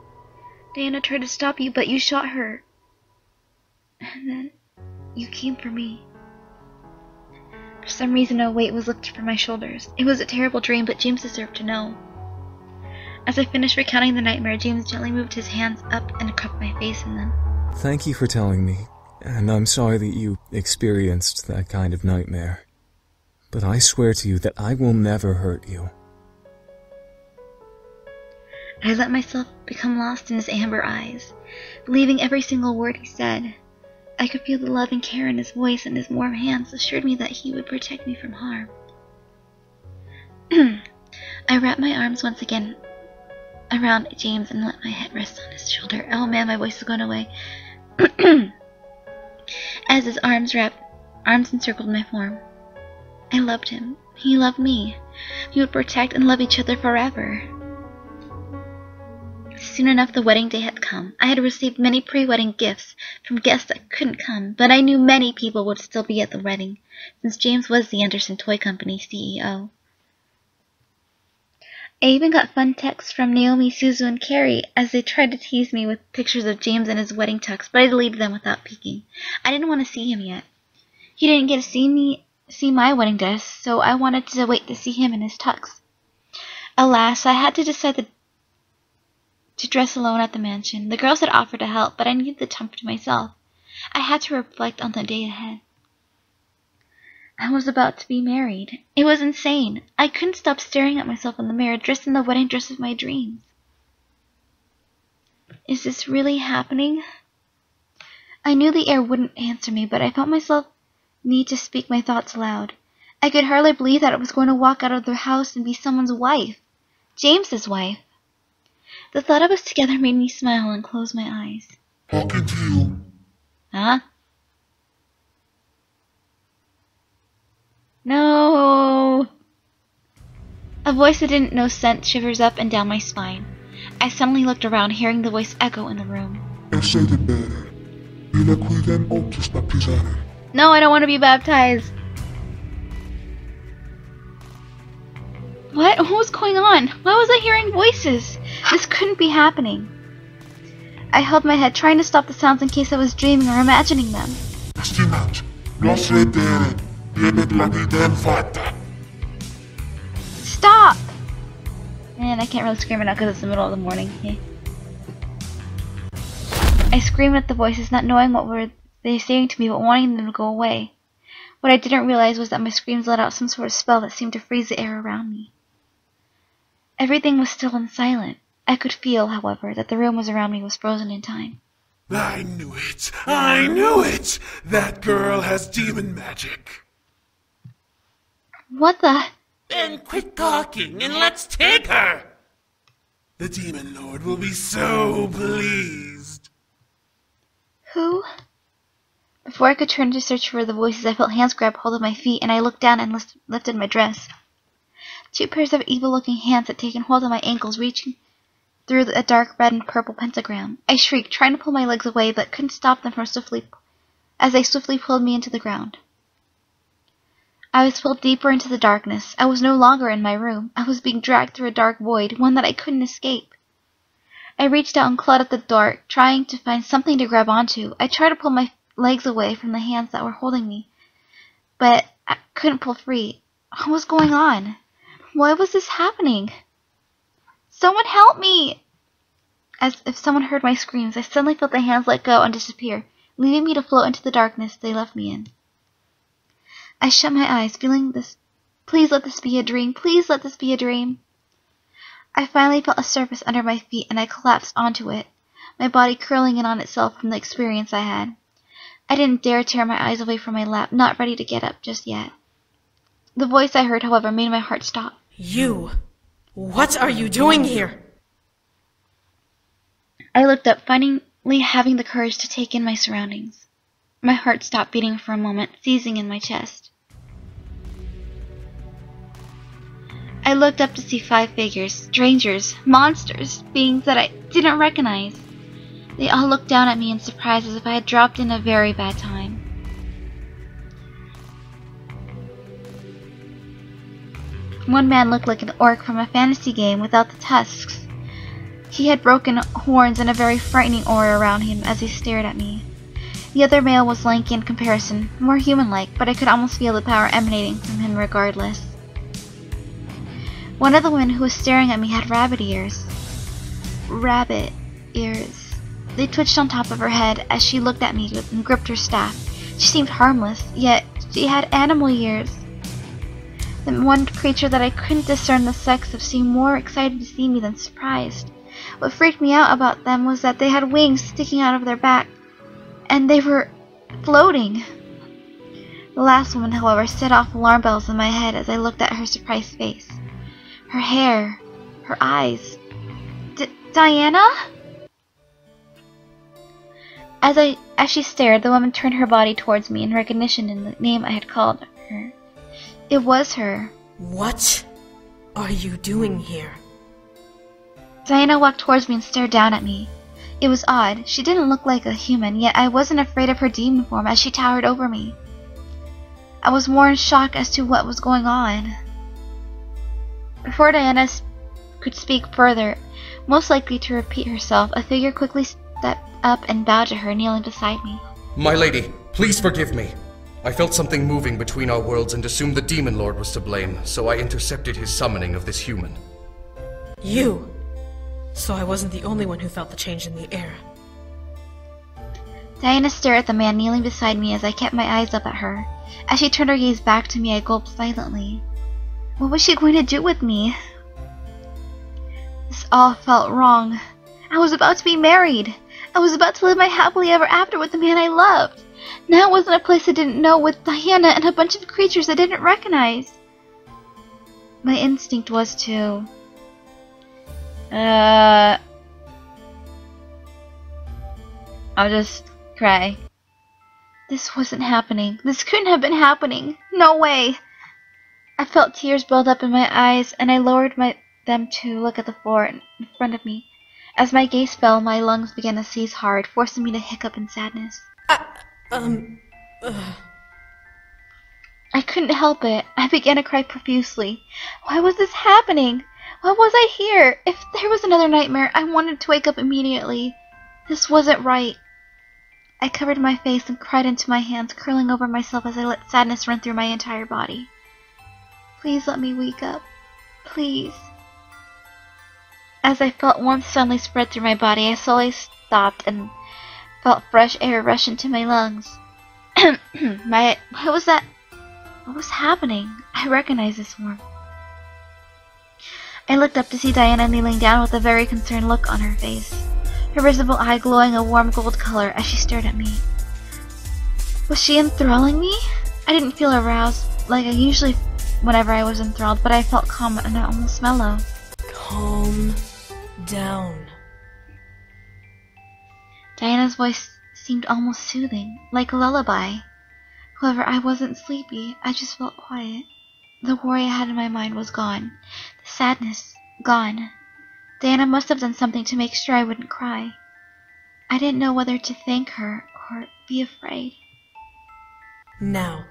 Diana tried to stop you, but you shot her. And then you came for me. For some reason, a weight was lifted from my shoulders. It was a terrible dream, but James deserved to know. As I finished recounting the nightmare, James gently moved his hands up and cupped my face in them. Thank you for telling me, and I'm sorry that you experienced that kind of nightmare. But I swear to you that I will never hurt you. I let myself become lost in his amber eyes, believing every single word he said. I could feel the love and care in his voice, and his warm hands assured me that he would protect me from harm. I wrapped my arms once again around James and let my head rest on his shoulder. Oh man, my voice is going away. As his arms encircled my form. I loved him. He loved me. We would protect and love each other forever. Soon enough, the wedding day had come. I had received many pre-wedding gifts from guests that couldn't come, but I knew many people would still be at the wedding, since James was the Anderson Toy Company CEO. I even got fun texts from Naomi, Suzu, and Carrie as they tried to tease me with pictures of James in his wedding tux, but I deleted them without peeking. I didn't want to see him yet. He didn't get to see my wedding dress, so I wanted to wait to see him in his tux. Alas, I had to decide to dress alone at the mansion. The girls had offered to help, but I needed the time to myself. I had to reflect on the day ahead. I was about to be married. It was insane. I couldn't stop staring at myself in the mirror, dressed in the wedding dress of my dreams. Is this really happening? I knew the air wouldn't answer me, but I felt myself need to speak my thoughts aloud. I could hardly believe that I was going to walk out of the house and be someone's wife. James's wife. The thought of us together made me smile and close my eyes. How could you? Huh? No! A voice that didn't know sense shivers up and down my spine. I suddenly looked around, hearing the voice echo in the room. No, I don't want to be baptized. What? What was going on? Why was I hearing voices? This couldn't be happening. I held my head, trying to stop the sounds in case I was dreaming or imagining them. Stop! And I can't really scream it out because it's the middle of the morning. Okay. I screamed at the voices, not knowing what were they saying to me, but wanting them to go away. What I didn't realize was that my screams let out some sort of spell that seemed to freeze the air around me. Everything was still and silent. I could feel, however, that the room around me was frozen in time. I knew it! I knew it! That girl has demon magic! What the? Then quit talking and let's take her! The Demon Lord will be so pleased. Who? Before I could turn to search for the voices, I felt hands grab hold of my feet, and I looked down and lifted my dress. Two pairs of evil-looking hands had taken hold of my ankles, reaching through a dark red and purple pentagram. I shrieked, trying to pull my legs away, but couldn't stop them from as they swiftly pulled me into the ground. I was pulled deeper into the darkness. I was no longer in my room. I was being dragged through a dark void, one that I couldn't escape. I reached out and clawed at the dark, trying to find something to grab onto. I tried to pull my legs away from the hands that were holding me, but I couldn't pull free. What was going on? Why was this happening? Someone help me! As if someone heard my screams, I suddenly felt the hands let go and disappear, leaving me to float into the darkness they left me in. I shut my eyes, feeling this. Please let this be a dream. Please let this be a dream. I finally felt a surface under my feet, and I collapsed onto it, my body curling in on itself from the experience I had. I didn't dare tear my eyes away from my lap, not ready to get up just yet. The voice I heard, however, made my heart stop. You! What are you doing here? I looked up, finally having the courage to take in my surroundings. My heart stopped beating for a moment, seizing in my chest. I looked up to see five figures, strangers, monsters, beings that I didn't recognize. They all looked down at me in surprise, as if I had dropped in a very bad time. One man looked like an orc from a fantasy game without the tusks. He had broken horns and a very frightening aura around him as he stared at me. The other male was lanky in comparison, more human-like, but I could almost feel the power emanating from him regardless. One of the women who was staring at me had rabbit ears. Rabbit ears. They twitched on top of her head as she looked at me and gripped her staff. She seemed harmless, yet she had animal ears. The one creature that I couldn't discern the sex of seemed more excited to see me than surprised. What freaked me out about them was that they had wings sticking out of their back, and they were floating. The last woman, however, set off alarm bells in my head as I looked at her surprised face. Her hair, her eyes. Diana? As she stared, the woman turned her body towards me in recognition in the name I had called her. It was her. What are you doing here? Diana walked towards me and stared down at me. It was odd. She didn't look like a human, yet I wasn't afraid of her demon form as she towered over me. I was more in shock as to what was going on. Before Diana could speak further, most likely to repeat herself, a figure quickly stepped up and bowed to her, kneeling beside me. My lady, please forgive me. I felt something moving between our worlds and assumed the Demon Lord was to blame, so I intercepted his summoning of this human. You! So I wasn't the only one who felt the change in the air. Diana stared at the man kneeling beside me as I kept my eyes up at her. As she turned her gaze back to me, I gulped silently. What was she going to do with me? This all felt wrong. I was about to be married! I was about to live my happily ever after with the man I loved. Now it wasn't a place I didn't know, with Diana and a bunch of creatures I didn't recognize. My instinct was to... I'll just cry. This wasn't happening. This couldn't have been happening. No way. I felt tears build up in my eyes, and I lowered them to look at the floor in front of me. As my gaze fell, my lungs began to seize hard, forcing me to hiccup in sadness. I couldn't help it. I began to cry profusely. Why was this happening? Why was I here? If there was another nightmare, I wanted to wake up immediately. This wasn't right. I covered my face and cried into my hands, curling over myself as I let sadness run through my entire body. Please let me wake up. Please. As I felt warmth suddenly spread through my body, I slowly stopped and felt fresh air rush into my lungs. What was that? What was happening? I recognized this warmth. I looked up to see Diana kneeling down with a very concerned look on her face, her visible eye glowing a warm gold color as she stared at me. Was she enthralling me? I didn't feel aroused like I usually whenever I was enthralled, but I felt calm and almost mellow. Calm down. Diana's voice seemed almost soothing, like a lullaby. However, I wasn't sleepy, I just felt quiet. The worry I had in my mind was gone, the sadness gone. Diana must have done something to make sure I wouldn't cry. I didn't know whether to thank her or be afraid. Now,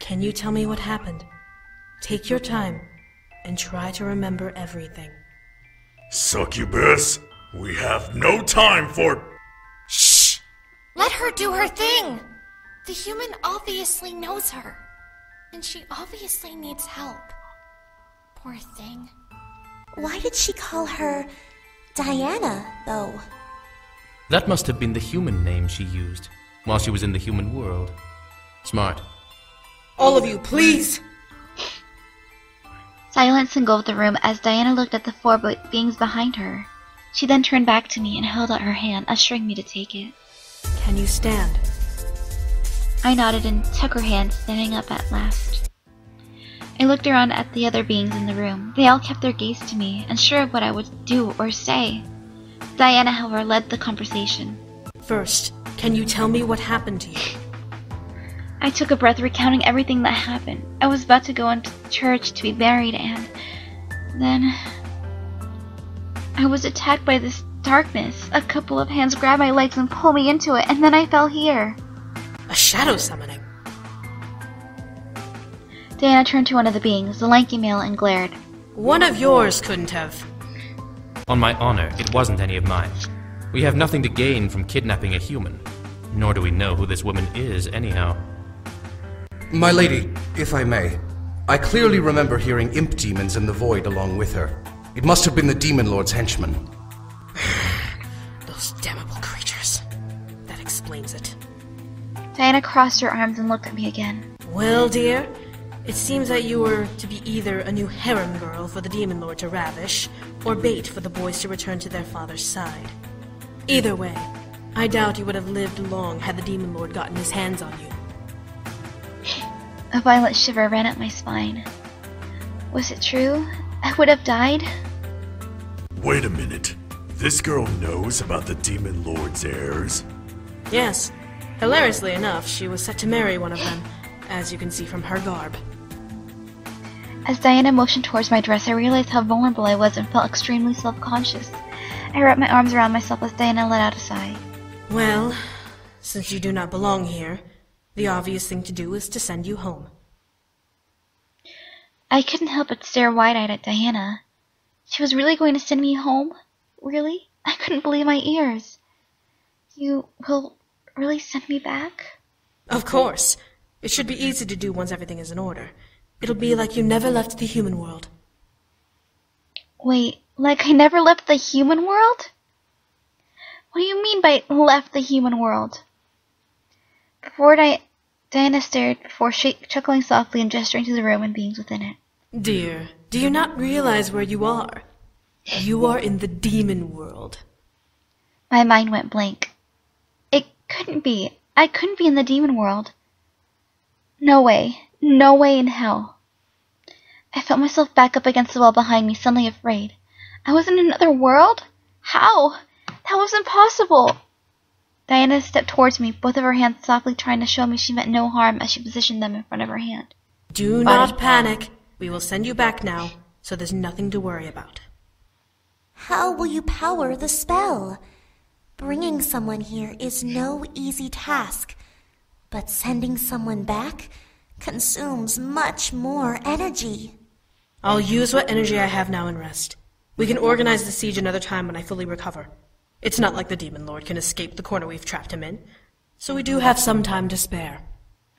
can you tell me what happened? Take your time and try to remember everything. Succubus, we have no time for... Shh! Let her do her thing! The human obviously knows her, and she obviously needs help. Poor thing. Why did she call her Diana, though? That must have been the human name she used while she was in the human world. Smart. All of you, please! Silence engulfed the room as Diana looked at the four beings behind her. She then turned back to me and held out her hand, assuring me to take it. Can you stand? I nodded and took her hand, standing up at last. I looked around at the other beings in the room. They all kept their gaze to me, unsure of what I would do or say. Diana, however, led the conversation. First, can you tell me what happened to you? I took a breath, recounting everything that happened. I was about to go into church to be buried, and then I was attacked by this darkness. A couple of hands grabbed my legs and pulled me into it, and then I fell here. A shadow summoning. Diana turned to one of the beings, the lanky male, and glared. One of yours couldn't have. On my honor, it wasn't any of mine. We have nothing to gain from kidnapping a human, nor do we know who this woman is anyhow. My lady, if I may, I clearly remember hearing imp demons in the void along with her. It must have been the Demon Lord's henchmen. Those damnable creatures. That explains it. Diana crossed her arms and looked at me again. Well, dear, it seems that you were to be either a new harem girl for the Demon Lord to ravish, or bait for the boys to return to their father's side. Either way, I doubt you would have lived long had the Demon Lord gotten his hands on you. A violent shiver ran up my spine. Was it true? I would have died? Wait a minute. This girl knows about the Demon Lord's heirs? Yes. Hilariously enough, she was set to marry one of them, as you can see from her garb. As Diana motioned towards my dress, I realized how vulnerable I was and felt extremely self-conscious. I wrapped my arms around myself as Diana let out a sigh. Well, since you do not belong here, the obvious thing to do is to send you home. I couldn't help but stare wide-eyed at Diana. She was really going to send me home? Really? I couldn't believe my ears. You will really send me back? Of course. It should be easy to do once everything is in order. It'll be like you never left the human world. Wait, like I never left the human world? What do you mean by left the human world? Diana stared before chuckling softly and gesturing to the room and beings within it. Dear, do you not realize where you are? You are in the demon world. My mind went blank. It couldn't be. I couldn't be in the demon world. No way. No way in hell. I felt myself back up against the wall behind me, suddenly afraid. I was in another world? How? That was impossible! Diana stepped towards me, both of her hands softly trying to show me she meant no harm as she positioned them in front of her hand. Do not panic. We will send you back now, so there's nothing to worry about. How will you power the spell? Bringing someone here is no easy task, but sending someone back consumes much more energy. I'll use what energy I have now and rest. We can organize the siege another time when I fully recover. It's not like the Demon Lord can escape the corner we've trapped him in, so we do have some time to spare.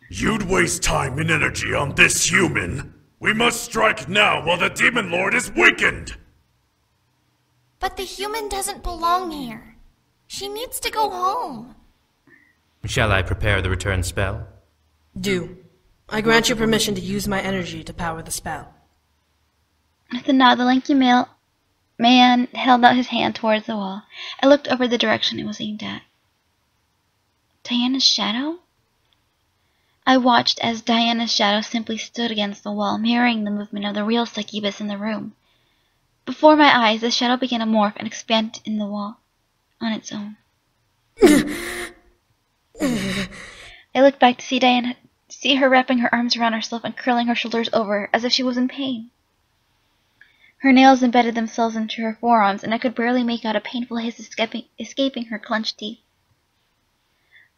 You'd waste time and energy on this human. We must strike now while the Demon Lord is weakened. But the human doesn't belong here. She needs to go home. Shall I prepare the return spell? Do. I grant you permission to use my energy to power the spell. With a nod, the lanky male man held out his hand towards the wall. I looked over the direction it was aimed at. Diana's shadow? I watched as Diana's shadow simply stood against the wall, mirroring the movement of the real succubus in the room. Before my eyes, the shadow began to morph and expand in the wall on its own. I looked back to see Diana, to see her wrapping her arms around herself and curling her shoulders over her as if she was in pain. Her nails embedded themselves into her forearms, and I could barely make out a painful hiss escaping her clenched teeth.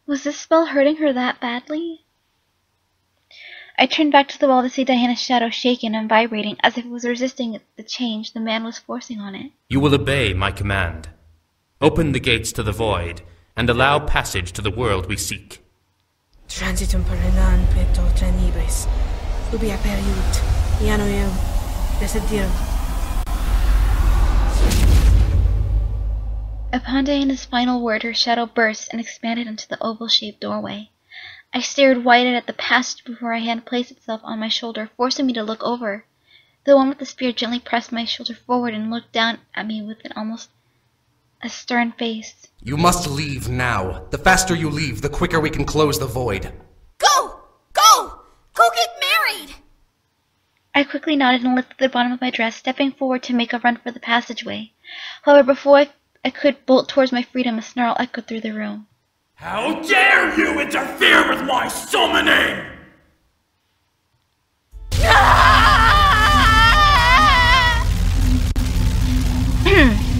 Was this spell hurting her that badly? I turned back to the wall to see Diana's shadow shaken and vibrating as if it was resisting the change the man was forcing on it. You will obey my command. Open the gates to the void, and allow passage to the world we seek. Transitum perenan peto tranibes, ubia periut, ianoem, residirum. Upon Diana's final word, her shadow burst and expanded into the oval-shaped doorway. I stared wide at the passage before her hand placed itself on my shoulder, forcing me to look over. The one with the spear gently pressed my shoulder forward and looked down at me with an almost a stern face. You must leave now. The faster you leave, the quicker we can close the void. Go! Go! Go get married! I quickly nodded and lifted the bottom of my dress, stepping forward to make a run for the passageway. However, before I could bolt towards my freedom, a snarl echoed through the room. How dare you interfere with my summoning!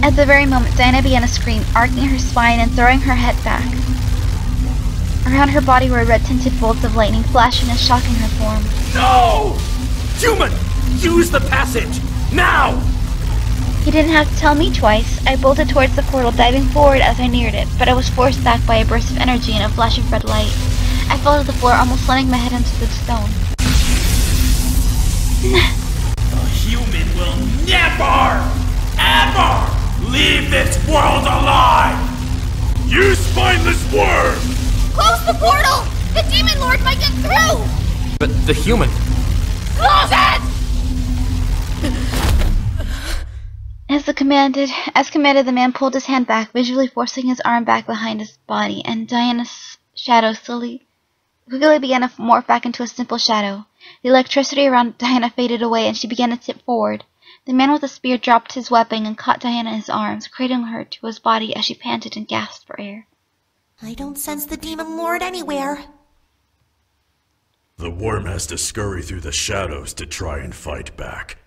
At the very moment, Diana began to scream, arcing her spine and throwing her head back. Around her body were red-tinted bolts of lightning flashing and shocking her form. No! Human! Use the passage! Now! He didn't have to tell me twice. I bolted towards the portal, diving forward as I neared it, but I was forced back by a burst of energy and a flash of red light. I fell to the floor, almost slamming my head into the stone. A human will never, ever leave this world alive! You spineless worm! Close the portal! The Demon Lord might get through! But the human... Close it! As commanded, the man pulled his hand back, visually forcing his arm back behind his body, and Diana's shadow quickly began to morph back into a simple shadow. The electricity around Diana faded away, and she began to tip forward. The man with the spear dropped his weapon and caught Diana in his arms, cradling her to his body as she panted and gasped for air. I don't sense the Demon Lord anywhere. The worm has to scurry through the shadows to try and fight back.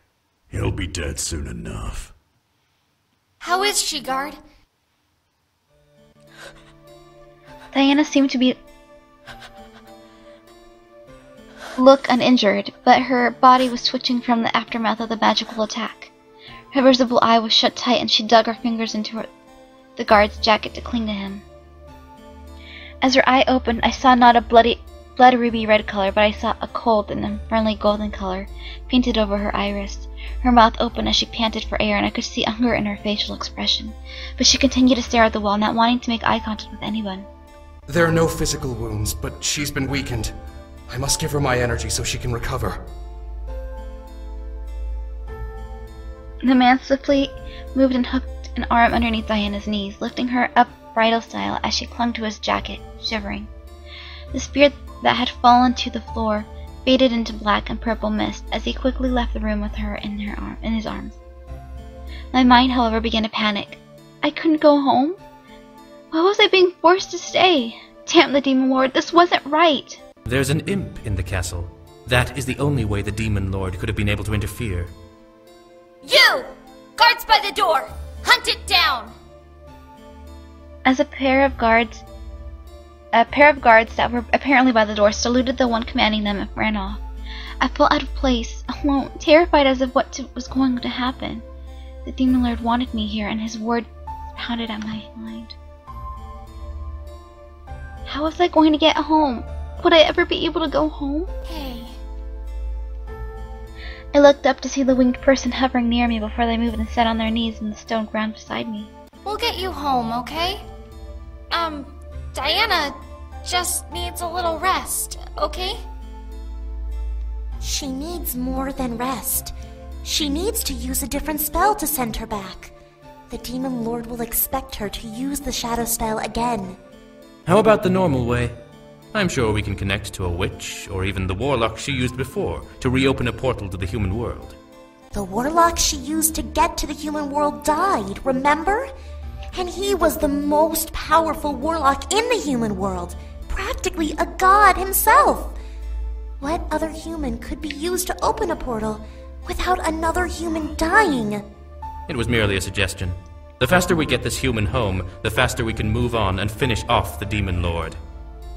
He'll be dead soon enough. How is she, guard? Diana seemed to look uninjured, but her body was twitching from the aftermath of the magical attack. Her visible eye was shut tight, and she dug her fingers into the guard's jacket to cling to him. As her eye opened, I saw not a blood ruby red color, but I saw a cold and unfriendly golden color painted over her iris. Her mouth opened as she panted for air, and I could see hunger in her facial expression. But she continued to stare at the wall, not wanting to make eye contact with anyone. There are no physical wounds, but she's been weakened. I must give her my energy so she can recover. The man swiftly moved and hooked an arm underneath Diana's knees, lifting her up bridal style as she clung to his jacket, shivering. The spear that had fallen to the floor faded into black and purple mist as he quickly left the room with her in his arms. My mind, however, began to panic. I couldn't go home. Why was I being forced to stay? Damn the Demon Lord, this wasn't right. There's an imp in the castle. That is the only way the Demon Lord could have been able to interfere. You! Guards by the door! Hunt it down! As a pair of guards that were apparently by the door saluted the one commanding them and ran off. I felt out of place, alone, terrified as of what was going to happen. The Demon Lord wanted me here, and his word pounded at my mind. How was I going to get home? Would I ever be able to go home? Hey. I looked up to see the winged person hovering near me before they moved and sat on their knees in the stone ground beside me. We'll get you home, okay? Diana just needs a little rest, okay? She needs more than rest. She needs to use a different spell to send her back. The Demon Lord will expect her to use the shadow spell again. How about the normal way? I'm sure we can connect to a witch, or even the warlock she used before, to reopen a portal to the human world. The warlock she used to get to the human world died, remember? And he was the most powerful warlock in the human world, practically. practically a god himself. What other human could be used to open a portal without another human dying? It was merely a suggestion. The faster we get this human home, the faster we can move on and finish off the Demon Lord.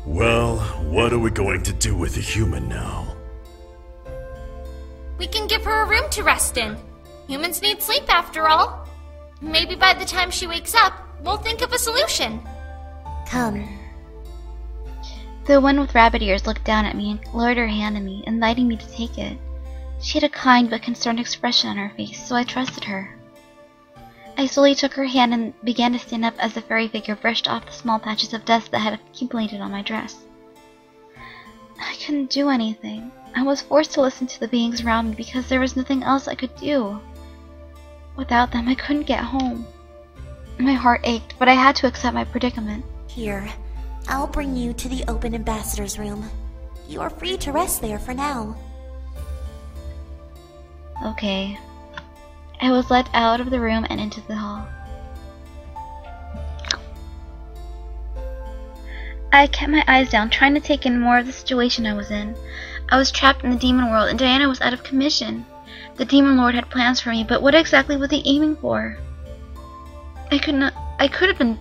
Well, what are we going to do with the human now? We can give her a room to rest in. Humans need sleep after all. Maybe by the time she wakes up, we'll think of a solution. Come. The one with rabbit ears looked down at me and lowered her hand at me, inviting me to take it. She had a kind but concerned expression on her face, so I trusted her. I slowly took her hand and began to stand up as the fairy figure brushed off the small patches of dust that had accumulated on my dress. I couldn't do anything. I was forced to listen to the beings around me because there was nothing else I could do. Without them, I couldn't get home. My heart ached, but I had to accept my predicament. Here, I'll bring you to the open ambassador's room. You are free to rest there for now. Okay. I was led out of the room and into the hall. I kept my eyes down, trying to take in more of the situation I was in. I was trapped in the demon world, and Diana was out of commission. The Demon Lord had plans for me, but what exactly was he aiming for? I could have been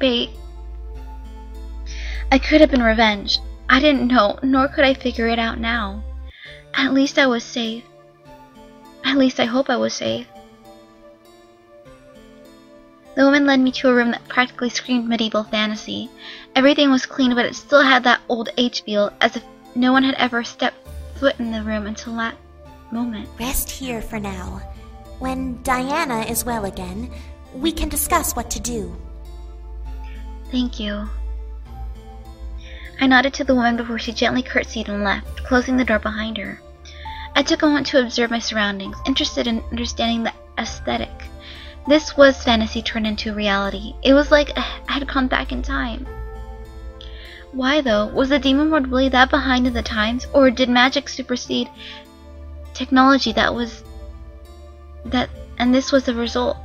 revenged. I didn't know, nor could I figure it out now. At least I was safe. At least I hope I was safe. The woman led me to a room that practically screamed medieval fantasy. Everything was clean, but it still had that old age feel, as if no one had ever stepped foot in the room until that moment. Rest here for now. When Diana is well again, we can discuss what to do. Thank you. I nodded to the woman before she gently curtsied and left, closing the door behind her. I took a moment to observe my surroundings, interested in understanding the aesthetic. This was fantasy turned into reality. It was like I had gone back in time. Why, though? Was the Demon Lord really that behind in the times, or did magic supersede technology and this was the result?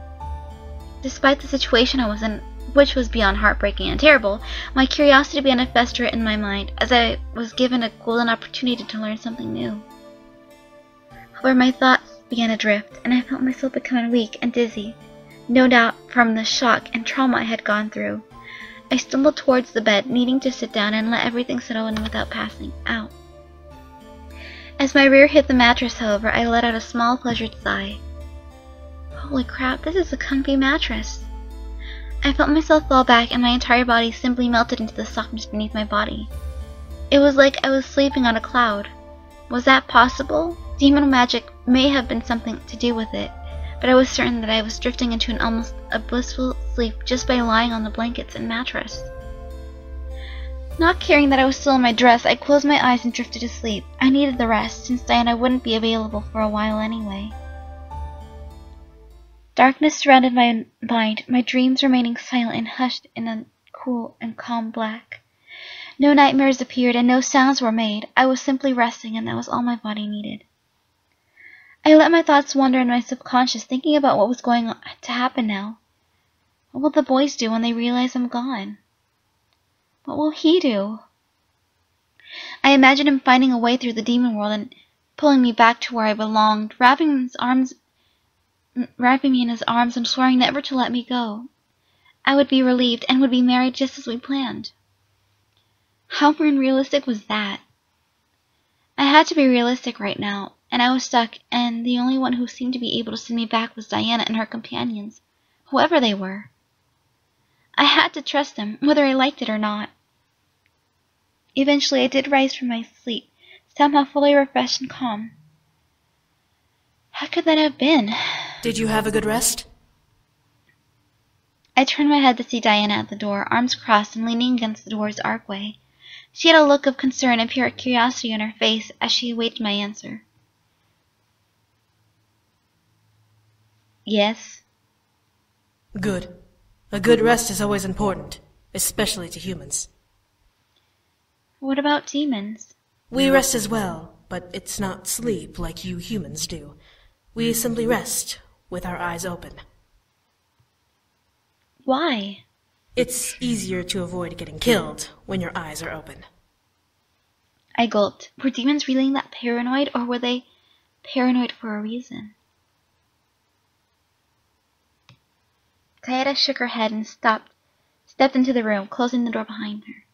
Despite the situation I was in, which was beyond heartbreaking and terrible, my curiosity began to fester in my mind as I was given a golden opportunity to learn something new. However, my thoughts began to drift, and I felt myself becoming weak and dizzy, no doubt from the shock and trauma I had gone through. I stumbled towards the bed, needing to sit down and let everything settle in without passing out. As my rear hit the mattress, however, I let out a small, pleasured sigh. Holy crap, this is a comfy mattress. I felt myself fall back, and my entire body simply melted into the softness beneath my body. It was like I was sleeping on a cloud. Was that possible? Demon magic may have been something to do with it, but I was certain that I was drifting into an almost a blissful sleep just by lying on the blankets and mattress. Not caring that I was still in my dress, I closed my eyes and drifted to sleep. I needed the rest, since Diana wouldn't be available for a while anyway. Darkness surrounded my mind, my dreams remaining silent and hushed in a cool and calm black. No nightmares appeared and no sounds were made. I was simply resting, and that was all my body needed. I let my thoughts wander in my subconscious, thinking about what was going to happen now. What will the boys do when they realize I'm gone? What will he do? I imagined him finding a way through the demon world and pulling me back to where I belonged, wrapping me in his arms and swearing never to let me go. I would be relieved and would be married just as we planned. How unrealistic was that? I had to be realistic right now. And I was stuck, and the only one who seemed to be able to send me back was Diana and her companions, whoever they were. I had to trust them, whether I liked it or not. Eventually, I did rise from my sleep, somehow fully refreshed and calm. How could that have been? Did you have a good rest? I turned my head to see Diana at the door, arms crossed and leaning against the door's archway. She had a look of concern and pure curiosity on her face as she awaited my answer. Yes? Good. A good rest is always important, especially to humans. What about demons? We rest as well, but it's not sleep like you humans do. We simply rest with our eyes open. Why? It's easier to avoid getting killed when your eyes are open. I gulped. Were demons really that paranoid, or were they paranoid for a reason? Kayada shook her head and stepped into the room, closing the door behind her.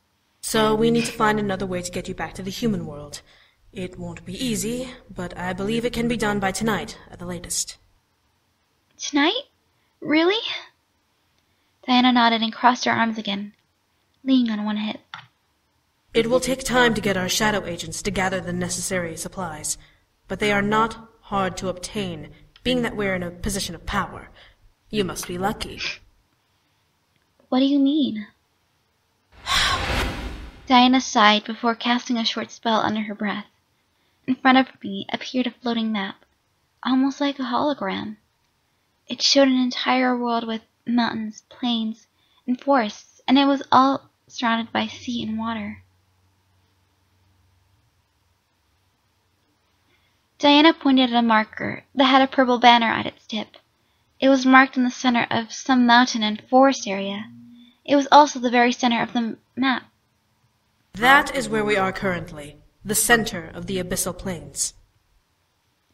So we need to find another way to get you back to the human world. It won't be easy, but I believe it can be done by tonight, at the latest. Tonight? Really? Diana nodded and crossed her arms again, leaning on one hip. It will take time to get our shadow agents to gather the necessary supplies, but they are not hard to obtain, being that we're in a position of power. You must be lucky. What do you mean? Diana sighed before casting a short spell under her breath. In front of me appeared a floating map, almost like a hologram. It showed an entire world with mountains, plains, and forests, and it was all surrounded by sea and water. Diana pointed at a marker that had a purple banner at its tip. It was marked in the center of some mountain and forest area. It was also the very center of the map. That is where we are currently, the center of the Abyssal Plains.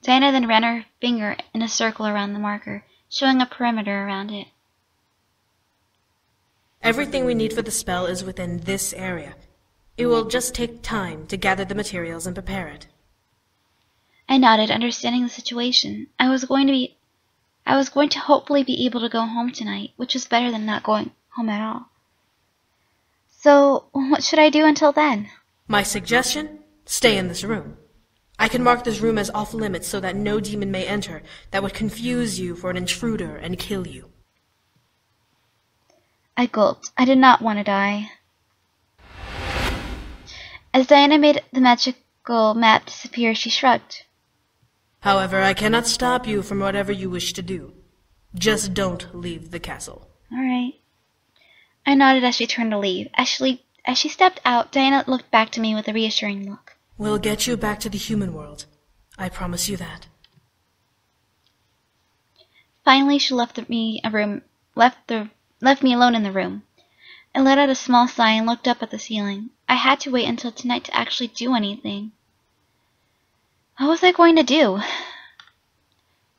Diana then ran her finger in a circle around the marker, showing a perimeter around it. Everything we need for the spell is within this area. It will just take time to gather the materials and prepare it. I nodded, understanding the situation. I was going to hopefully be able to go home tonight, which was better than not going home at all. So, what should I do until then? My suggestion? Stay in this room. I can mark this room as off-limits so that no demon may enter. That would confuse you for an intruder and kill you. I gulped. I did not want to die. As Diana made the magical map disappear, she shrugged. However, I cannot stop you from whatever you wish to do. Just don't leave the castle. All right. I nodded as she turned to leave. As she stepped out, Diana looked back to me with a reassuring look. We'll get you back to the human world. I promise you that. Finally, she left me alone in the room. I let out a small sigh and looked up at the ceiling. I had to wait until tonight to actually do anything. What was I going to do?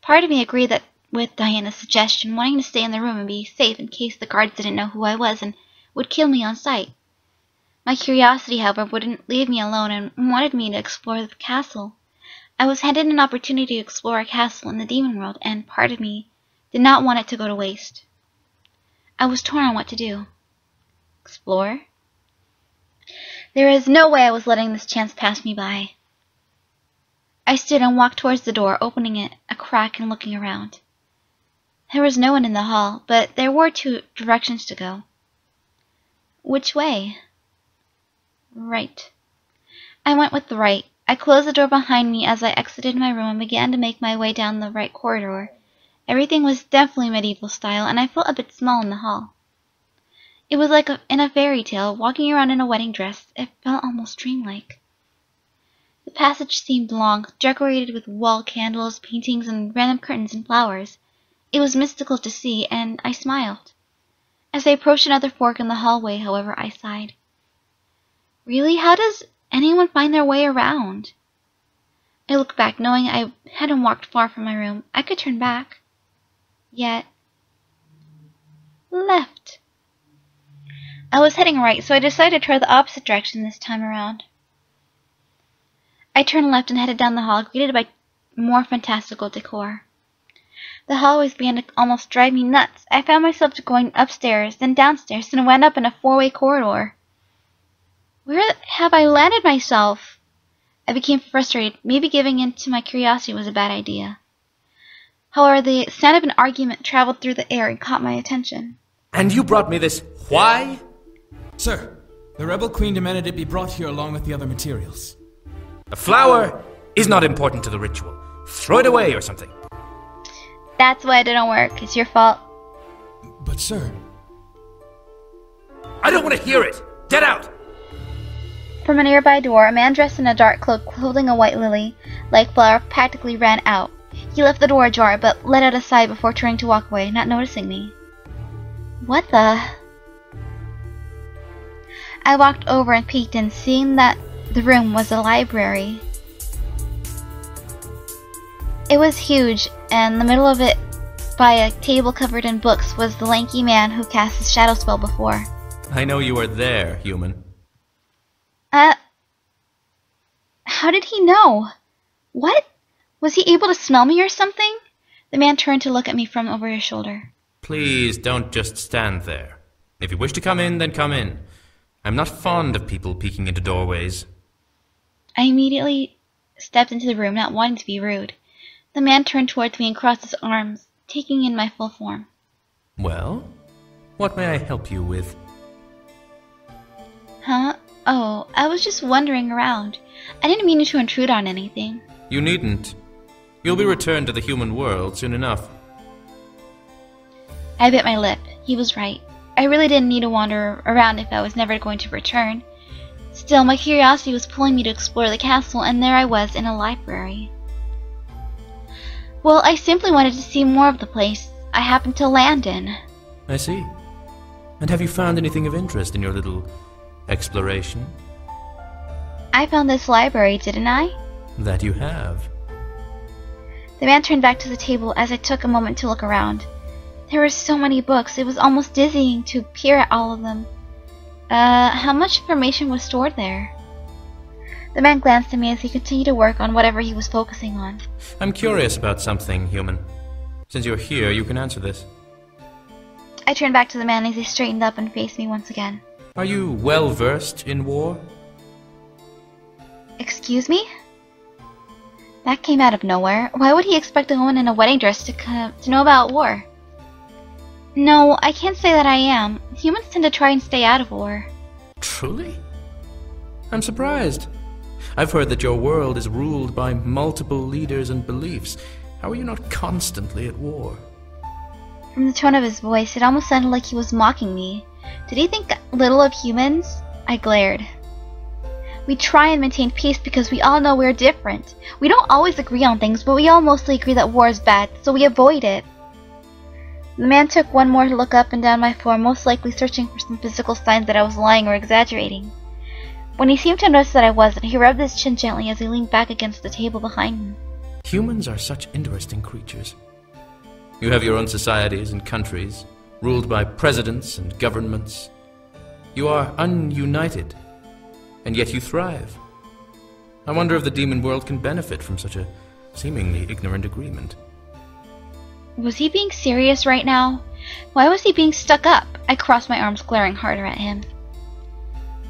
Part of me agreed that with Diana's suggestion, wanting to stay in the room and be safe in case the guards didn't know who I was and would kill me on sight. My curiosity, however, wouldn't leave me alone and wanted me to explore the castle. I was handed an opportunity to explore a castle in the demon world, and part of me did not want it to go to waste. I was torn on what to do. Explore? There is no way I was letting this chance pass me by. I stood and walked towards the door, opening it a crack and looking around. There was no one in the hall, but there were two directions to go. Which way? Right. I went with the right. I closed the door behind me as I exited my room and began to make my way down the right corridor. Everything was definitely medieval style, and I felt a bit small in the hall. It was like in a fairy tale, walking around in a wedding dress. It felt almost dreamlike. The passage seemed long, decorated with wall candles, paintings, and random curtains and flowers. It was mystical to see, and I smiled. As I approached another fork in the hallway, however, I sighed. Really? How does anyone find their way around? I looked back, knowing I hadn't walked far from my room. I could turn back. Yet, left. I was heading right, so I decided to try the opposite direction this time around. I turned left and headed down the hall, greeted by more fantastical decor. The hallways began to almost drive me nuts. I found myself going upstairs, then downstairs, and went up in a four-way corridor. Where have I landed myself? I became frustrated. Maybe giving in to my curiosity was a bad idea. However, the sound of an argument traveled through the air and caught my attention. And you brought me this. Why? Sir, the Rebel Queen demanded it be brought here along with the other materials. A flower is not important to the ritual. Throw it away or something. That's why it didn't work. It's your fault. But sir... I don't want to hear it! Get out! From a nearby door, a man dressed in a dark cloak holding a white lily-like flower practically ran out. He left the door ajar, but let out a sigh before turning to walk away, not noticing me. What the? I walked over and peeked in, seeing that The room was a library. It was huge, and in the middle of it, by a table covered in books, was the lanky man who cast his shadow spell before. I know you were there, human. How did he know? What? Was he able to smell me or something? The man turned to look at me from over his shoulder. Please don't just stand there. If you wish to come in, then come in. I'm not fond of people peeking into doorways. I immediately stepped into the room, not wanting to be rude. The man turned towards me and crossed his arms, taking in my full form. Well, what may I help you with? Huh? Oh, I was just wandering around. I didn't mean to intrude on anything. You needn't. You'll be returned to the human world soon enough. I bit my lip. He was right. I really didn't need to wander around if I was never going to return. Still, my curiosity was pulling me to explore the castle, and there I was in a library. Well, I simply wanted to see more of the place I happened to land in. I see. And have you found anything of interest in your little exploration? I found this library, didn't I? That you have. The man turned back to the table as I took a moment to look around. There were so many books, it was almost dizzying to peer at all of them. How much information was stored there? The man glanced at me as he continued to work on whatever he was focusing on. I'm curious about something, human. Since you're here, you can answer this. I turned back to the man as he straightened up and faced me once again. Are you well-versed in war? Excuse me? That came out of nowhere. Why would he expect a woman in a wedding dress to know about war? No, I can't say that I am. Humans tend to try and stay out of war. Truly? I'm surprised. I've heard that your world is ruled by multiple leaders and beliefs. How are you not constantly at war? From the tone of his voice, it almost sounded like he was mocking me. Did he think little of humans? I glared. We try and maintain peace because we all know we're different. We don't always agree on things, but we all mostly agree that war is bad, so we avoid it. The man took one more look up and down my form, most likely searching for some physical signs that I was lying or exaggerating. When he seemed to notice that I wasn't, he rubbed his chin gently as he leaned back against the table behind him. Humans are such interesting creatures. You have your own societies and countries, ruled by presidents and governments. You are ununited, and yet you thrive. I wonder if the demon world can benefit from such a seemingly ignorant agreement. Was he being serious right now? Why was he being stuck up? I crossed my arms, glaring harder at him.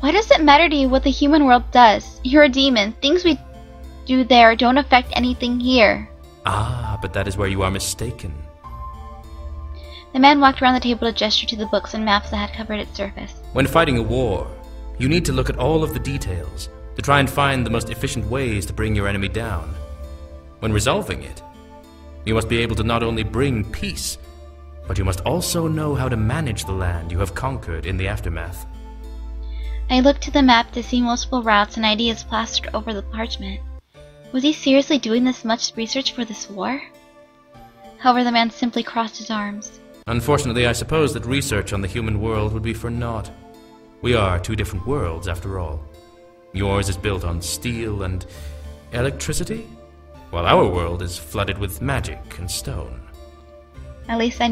Why does it matter to you what the human world does? You're a demon. Things we do there don't affect anything here. Ah, but that is where you are mistaken. The man walked around the table to gesture to the books and maps that had covered its surface. When fighting a war, you need to look at all of the details to try and find the most efficient ways to bring your enemy down. When resolving it, you must be able to not only bring peace, but you must also know how to manage the land you have conquered in the aftermath. I looked to the map to see multiple routes and ideas plastered over the parchment. Was he seriously doing this much research for this war? However, the man simply crossed his arms. Unfortunately, I suppose that research on the human world would be for naught. We are two different worlds, after all. Yours is built on steel and electricity, while our world is flooded with magic and stone. At least I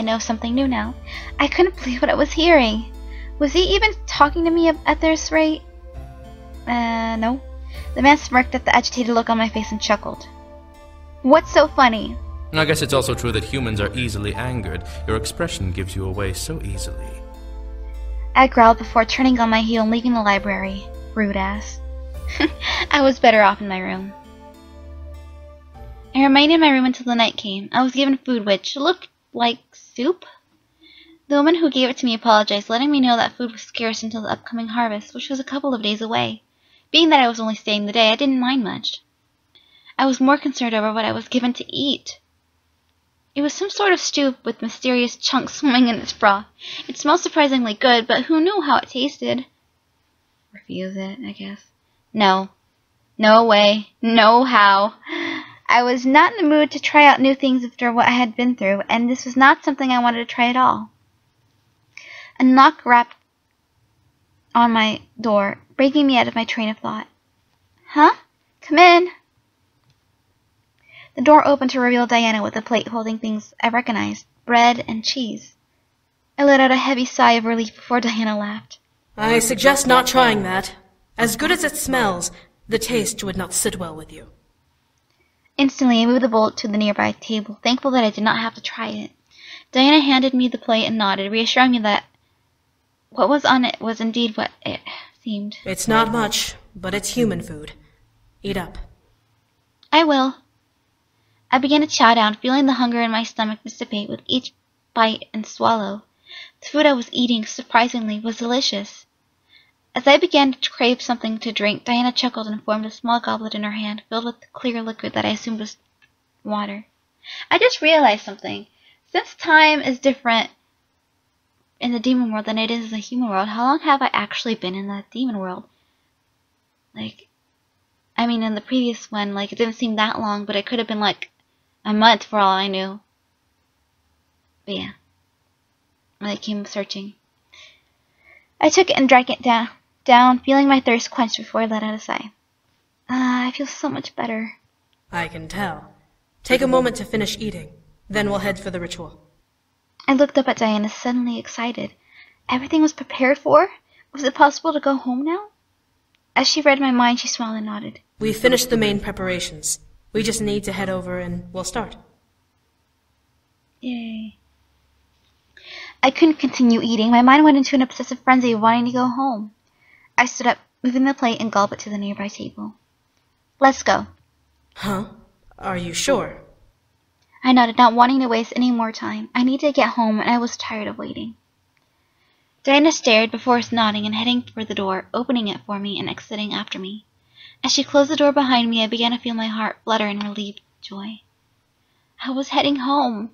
know something new now. I couldn't believe what I was hearing. Was he even talking to me at this rate? No. The man smirked at the agitated look on my face and chuckled. What's so funny? I guess it's also true that humans are easily angered. Your expression gives you away so easily. I growled before turning on my heel and leaving the library. Rude ass. I was better off in my room. I remained in my room until the night came. I was given food which looked like soup. The woman who gave it to me apologized, letting me know that food was scarce until the upcoming harvest, which was a couple of days away. Being that I was only staying the day, I didn't mind much. I was more concerned over what I was given to eat. It was some sort of stew with mysterious chunks swimming in its broth. It smelled surprisingly good, but who knew how it tasted? Refuse it, I guess. No. No way. No how. I was not in the mood to try out new things after what I had been through, and this was not something I wanted to try at all. A knock rapped on my door, breaking me out of my train of thought. Huh? Come in. The door opened to reveal Diana with a plate holding things I recognized, bread and cheese. I let out a heavy sigh of relief before Diana laughed. I suggest not trying that. As good as it smells, the taste would not sit well with you. Instantly, I moved the bowl to the nearby table, thankful that I did not have to try it. Diana handed me the plate and nodded, reassuring me that what was on it was indeed what it seemed. It's not much, but it's human food. Eat up. I will. I began to chow down, feeling the hunger in my stomach dissipate with each bite and swallow. The food I was eating, surprisingly, was delicious. As I began to crave something to drink, Diana chuckled and formed a small goblet in her hand, filled with the clear liquid that I assumed was water. I just realized something. Since time is different in the demon world than it is in the human world, how long have I actually been in that demon world? In the previous one, it didn't seem that long, but it could have been, a month for all I knew. But yeah. I came searching. I took it and drank it down, feeling my thirst quenched before I let out a sigh. I feel so much better. I can tell. Take a moment to finish eating, then we'll head for the ritual. I looked up at Diana, suddenly excited. Everything was prepared for? Was it possible to go home now? As she read my mind, she smiled and nodded. We finished the main preparations. We just need to head over and we'll start. Yay. I couldn't continue eating. My mind went into an obsessive frenzy of wanting to go home. I stood up, moving the plate and gulp it to the nearby table. Let's go. Huh? Are you sure? I nodded, not wanting to waste any more time. I needed to get home, and I was tired of waiting. Diana stared before nodding and heading for the door, opening it for me and exiting after me. As she closed the door behind me, I began to feel my heart flutter in relieved joy. I was heading home.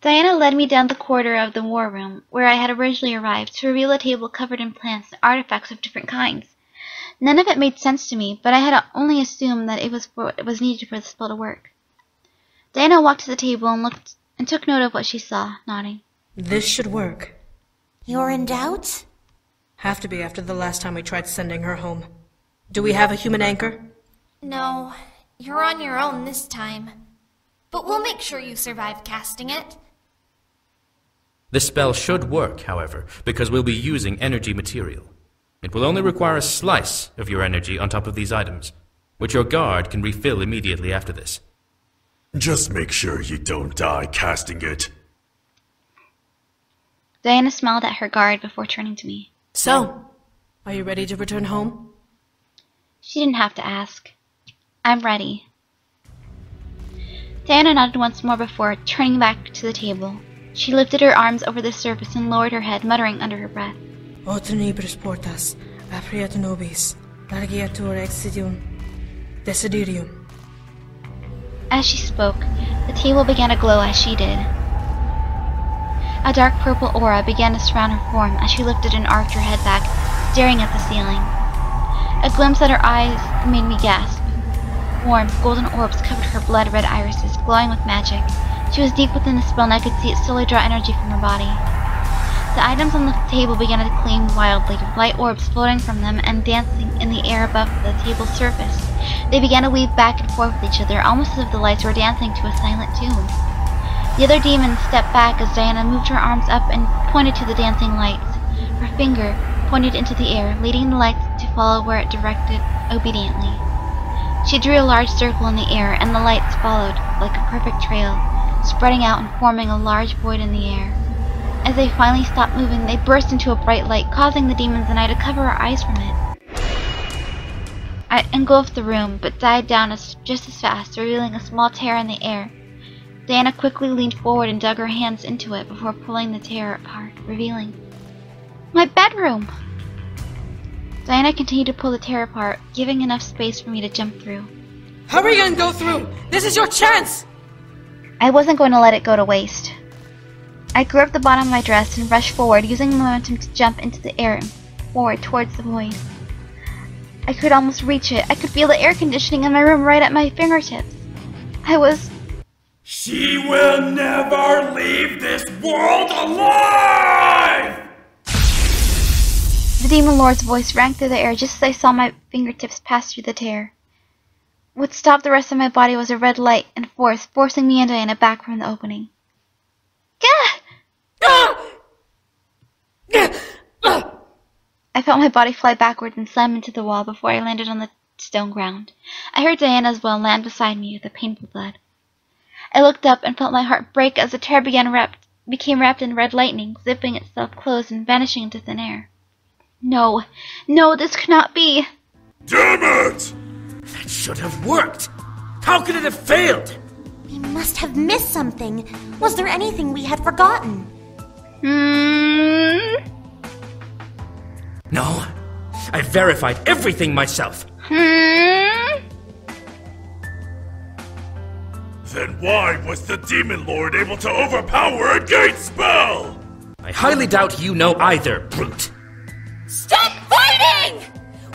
Diana led me down the corridor of the war room, where I had originally arrived, to reveal a table covered in plants and artifacts of different kinds. None of it made sense to me, but I had only assumed that it was what was needed for the spell to work. Diana walked to the table and looked and took note of what she saw, nodding. This should work. You're in doubt? Have to be after the last time we tried sending her home. Do we have a human anchor? No, you're on your own this time. But we'll make sure you survive casting it. The spell should work, however, because we'll be using energy material. It will only require a slice of your energy on top of these items, which your guard can refill immediately after this. Just make sure you don't die casting it. Diana smiled at her guard before turning to me. So, are you ready to return home? She didn't have to ask. I'm ready. Diana nodded once more before turning back to the table. She lifted her arms over the surface and lowered her head, muttering under her breath. Portas, nobis, desiderium. As she spoke, the table began to glow as she did. A dark purple aura began to surround her form as she lifted and arched her head back, staring at the ceiling. A glimpse at her eyes made me gasp. Warm, golden orbs covered her blood-red irises, glowing with magic. She was deep within the spell, and I could see it slowly draw energy from her body. The items on the table began to gleam wildly, light orbs floating from them and dancing in the air above the table's surface. They began to weave back and forth with each other, almost as if the lights were dancing to a silent tune. The other demons stepped back as Diana moved her arms up and pointed to the dancing lights. Her finger pointed into the air, leading the lights to follow where it directed obediently. She drew a large circle in the air, and the lights followed like a perfect trail, spreading out and forming a large void in the air. As they finally stopped moving, they burst into a bright light, causing the demons and I to cover our eyes from it. I engulfed the room, but died down just as fast, revealing a small tear in the air. Diana quickly leaned forward and dug her hands into it before pulling the tear apart, revealing my bedroom! Diana continued to pull the tear apart, giving enough space for me to jump through. Hurry and go through! This is your chance! I wasn't going to let it go to waste. I grabbed the bottom of my dress and rushed forward, using momentum to jump into the air and forward towards the void. I could almost reach it. I could feel the air conditioning in my room right at my fingertips. I was... She will never leave this world alive! The Demon Lord's voice rang through the air just as I saw my fingertips pass through the tear. What stopped the rest of my body was a red light and force, forcing me and Diana back from the opening. I felt my body fly backward and slam into the wall before I landed on the stone ground. I heard Diana's wail land beside me with a painful thud. I looked up and felt my heart break as the tear became wrapped in red lightning, zipping itself closed and vanishing into thin air. No, no, this could not be. Damn it! That should have worked! How could it have failed? We must have missed something. Was there anything we had forgotten? No, I verified everything myself. Then why was the Demon Lord able to overpower a gate spell? I highly doubt you know either, brute. Stop fighting!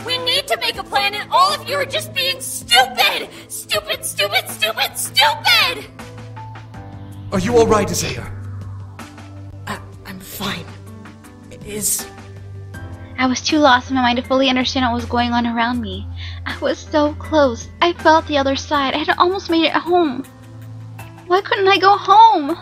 We need to make a plan and all of you are just being stupid! Stupid, stupid, stupid, stupid! Are you alright, Isaiah? I'm fine. It is... I was too lost in my mind to fully understand what was going on around me. I was so close. I felt the other side. I had almost made it home. Why couldn't I go home?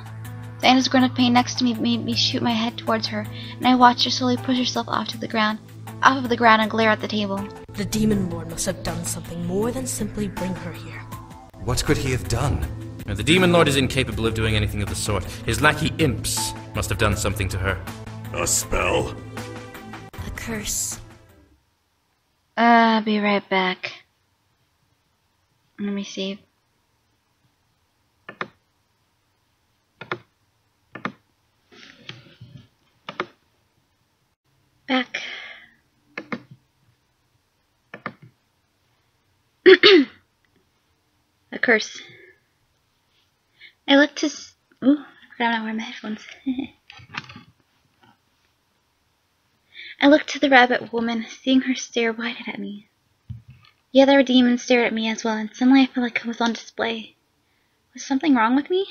Diana's grunt of pain next to me made me shoot my head towards her, and I watched her slowly push herself off of the ground and glare at the table. The Demon Lord must have done something more than simply bring her here. What could he have done? The Demon Lord is incapable of doing anything of the sort. His lackey imps must have done something to her. A spell? A curse. I'll be right back. Let me see. Back. A curse. I looked to. Ooh, I forgot I'm not wearing my headphones. I looked to the rabbit woman, seeing her stare wide at me. The other demon stared at me as well, and suddenly I felt like I was on display. Was something wrong with me?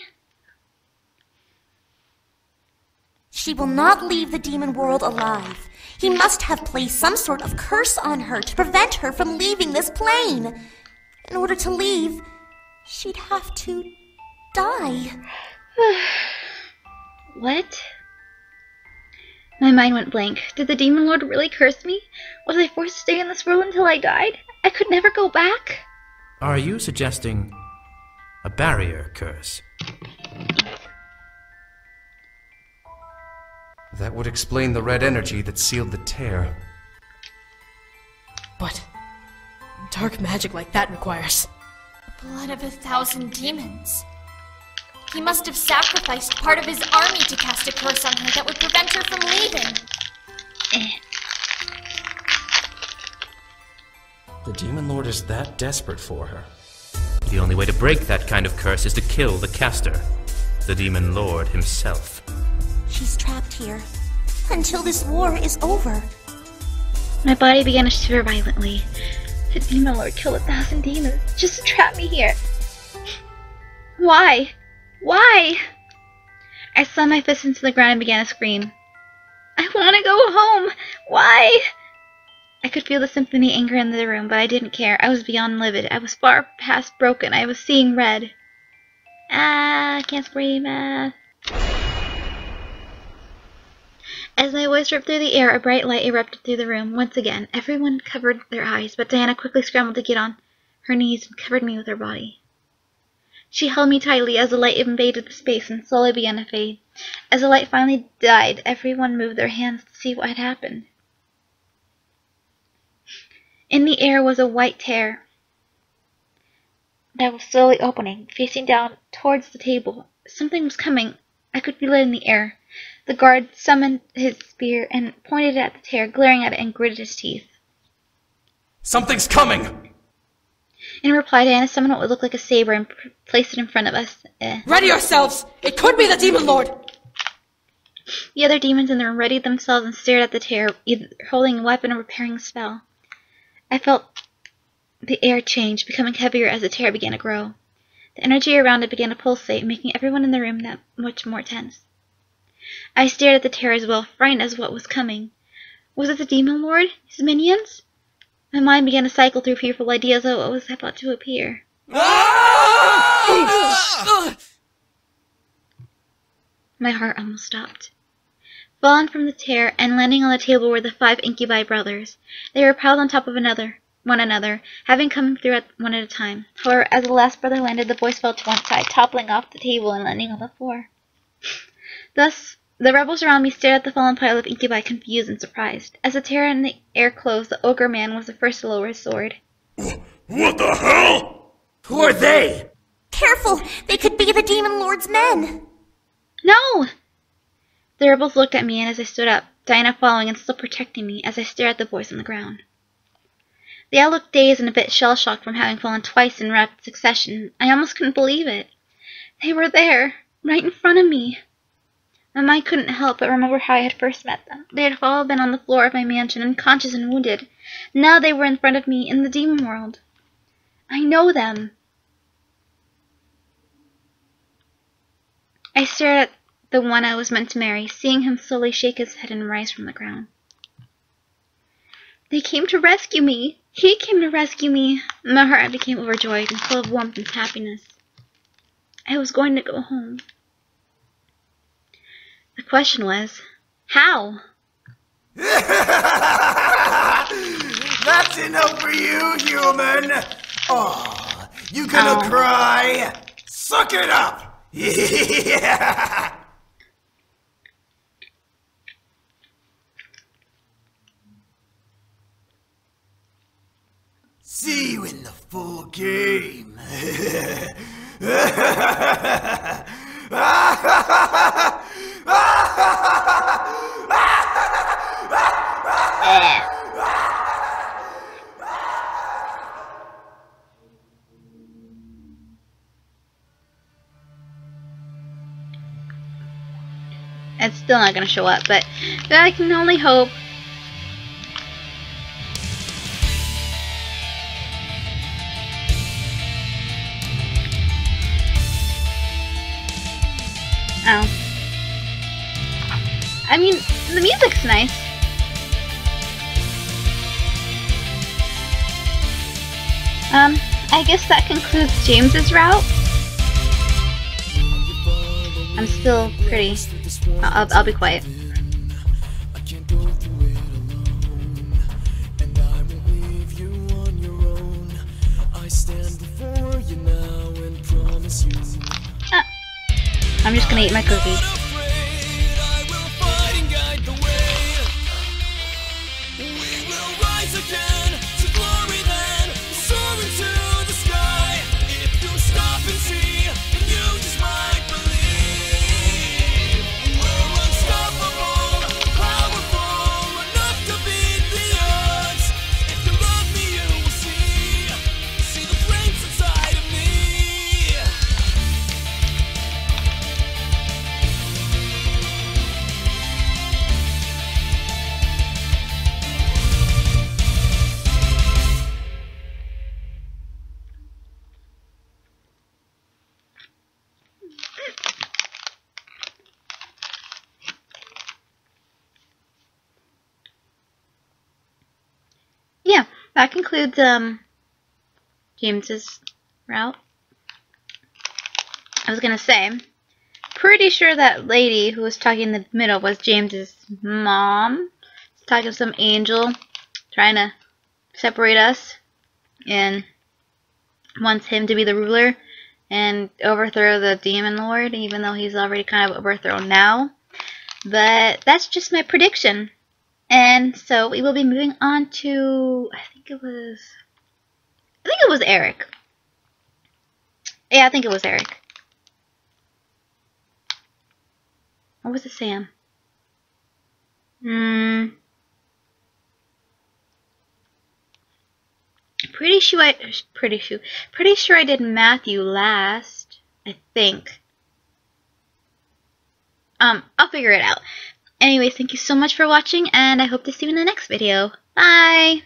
She will not leave the demon world alive. He must have placed some sort of curse on her to prevent her from leaving this plane. In order to leave, she'd have to die. What? My mind went blank. Did the Demon Lord really curse me? Was I forced to stay in this world until I died? I could never go back? Are you suggesting a barrier curse? That would explain the red energy that sealed the tear. But dark magic like that requires the blood of 1,000 demons. He must have sacrificed part of his army to cast a curse on her that would prevent her from leaving. The Demon Lord is that desperate for her. The only way to break that kind of curse is to kill the caster, the Demon Lord himself. She's trapped here until this war is over. My body began to shiver violently. The Demon Lord killed 1,000 demons just to trap me here. Why? Why? I slammed my fist into the ground and began to scream. I want to go home! Why? I could feel the symphony anger in the room, but I didn't care. I was beyond livid. I was far past broken. I was seeing red. Ah, I can't scream. Ah. As my voice ripped through the air, a bright light erupted through the room. Once again, everyone covered their eyes, but Diana quickly scrambled to get on her knees and covered me with her body. She held me tightly as the light invaded the space and slowly began to fade. As the light finally died, everyone moved their hands to see what had happened. In the air was a white tear that was slowly opening, facing down towards the table. Something was coming. I could feel it in the air. The guard summoned his spear and pointed it at the tear, glaring at it and gritted his teeth. Something's coming! In reply, Diana summoned what would look like a saber and placed it in front of us. Ready yourselves! It could be the Demon Lord! The other demons in the room readied themselves and stared at the tear, either holding a weapon or repairing a spell. I felt the air change, becoming heavier as the tear began to grow. The energy around it began to pulsate, making everyone in the room that much more tense. I stared at the tear as well, frightened as what was coming. Was it the Demon Lord? His minions? My mind began to cycle through fearful ideas of what was about to appear. My heart almost stopped. Fallen from the chair and landing on the table were the five incubi brothers. They were piled on top of one another, having come through at one at a time. However, as the last brother landed, the boys fell to one side, toppling off the table and landing on the floor. Thus, the rebels around me stared at the fallen pile of incubi, confused and surprised. As the tear in the air closed, the ogre man was the first to lower his sword. What the hell? Who are they? Careful! They could be the Demon Lord's men! No! The rebels looked at me, and as I stood up, Diana following and still protecting me as I stared at the boys on the ground. They all looked dazed and a bit shell-shocked from having fallen twice in rapid succession. I almost couldn't believe it. They were there, right in front of me. My mind couldn't help but remember how I had first met them. They had all been on the floor of my mansion, unconscious and wounded. Now they were in front of me, in the demon world. I know them. I stared at the one I was meant to marry, seeing him slowly shake his head and rise from the ground. They came to rescue me. He came to rescue me. My heart became overjoyed and full of warmth and happiness. I was going to go home. The question was, how? That's enough for you, human. Oh, you gonna cry? Suck it up. Yeah. See you in the full game. It's still not going to show up, but I can only hope. Oh. I mean, the music's nice. I guess that concludes James's route. I'm still pretty... I'll be quiet. I'm just gonna eat my cookie. That concludes James's route. I was gonna say, pretty sure that lady who was talking in the middle was James's mom. She's talking to some angel, trying to separate us, and wants him to be the ruler and overthrow the Demon Lord, even though he's already kind of overthrown now. But that's just my prediction. And so we will be moving on to, I think it was Eric. Yeah, I think it was Eric. Or was it Sam? Pretty sure I did Matthew last, I think. I'll figure it out. Anyways, thank you so much for watching, and I hope to see you in the next video. Bye!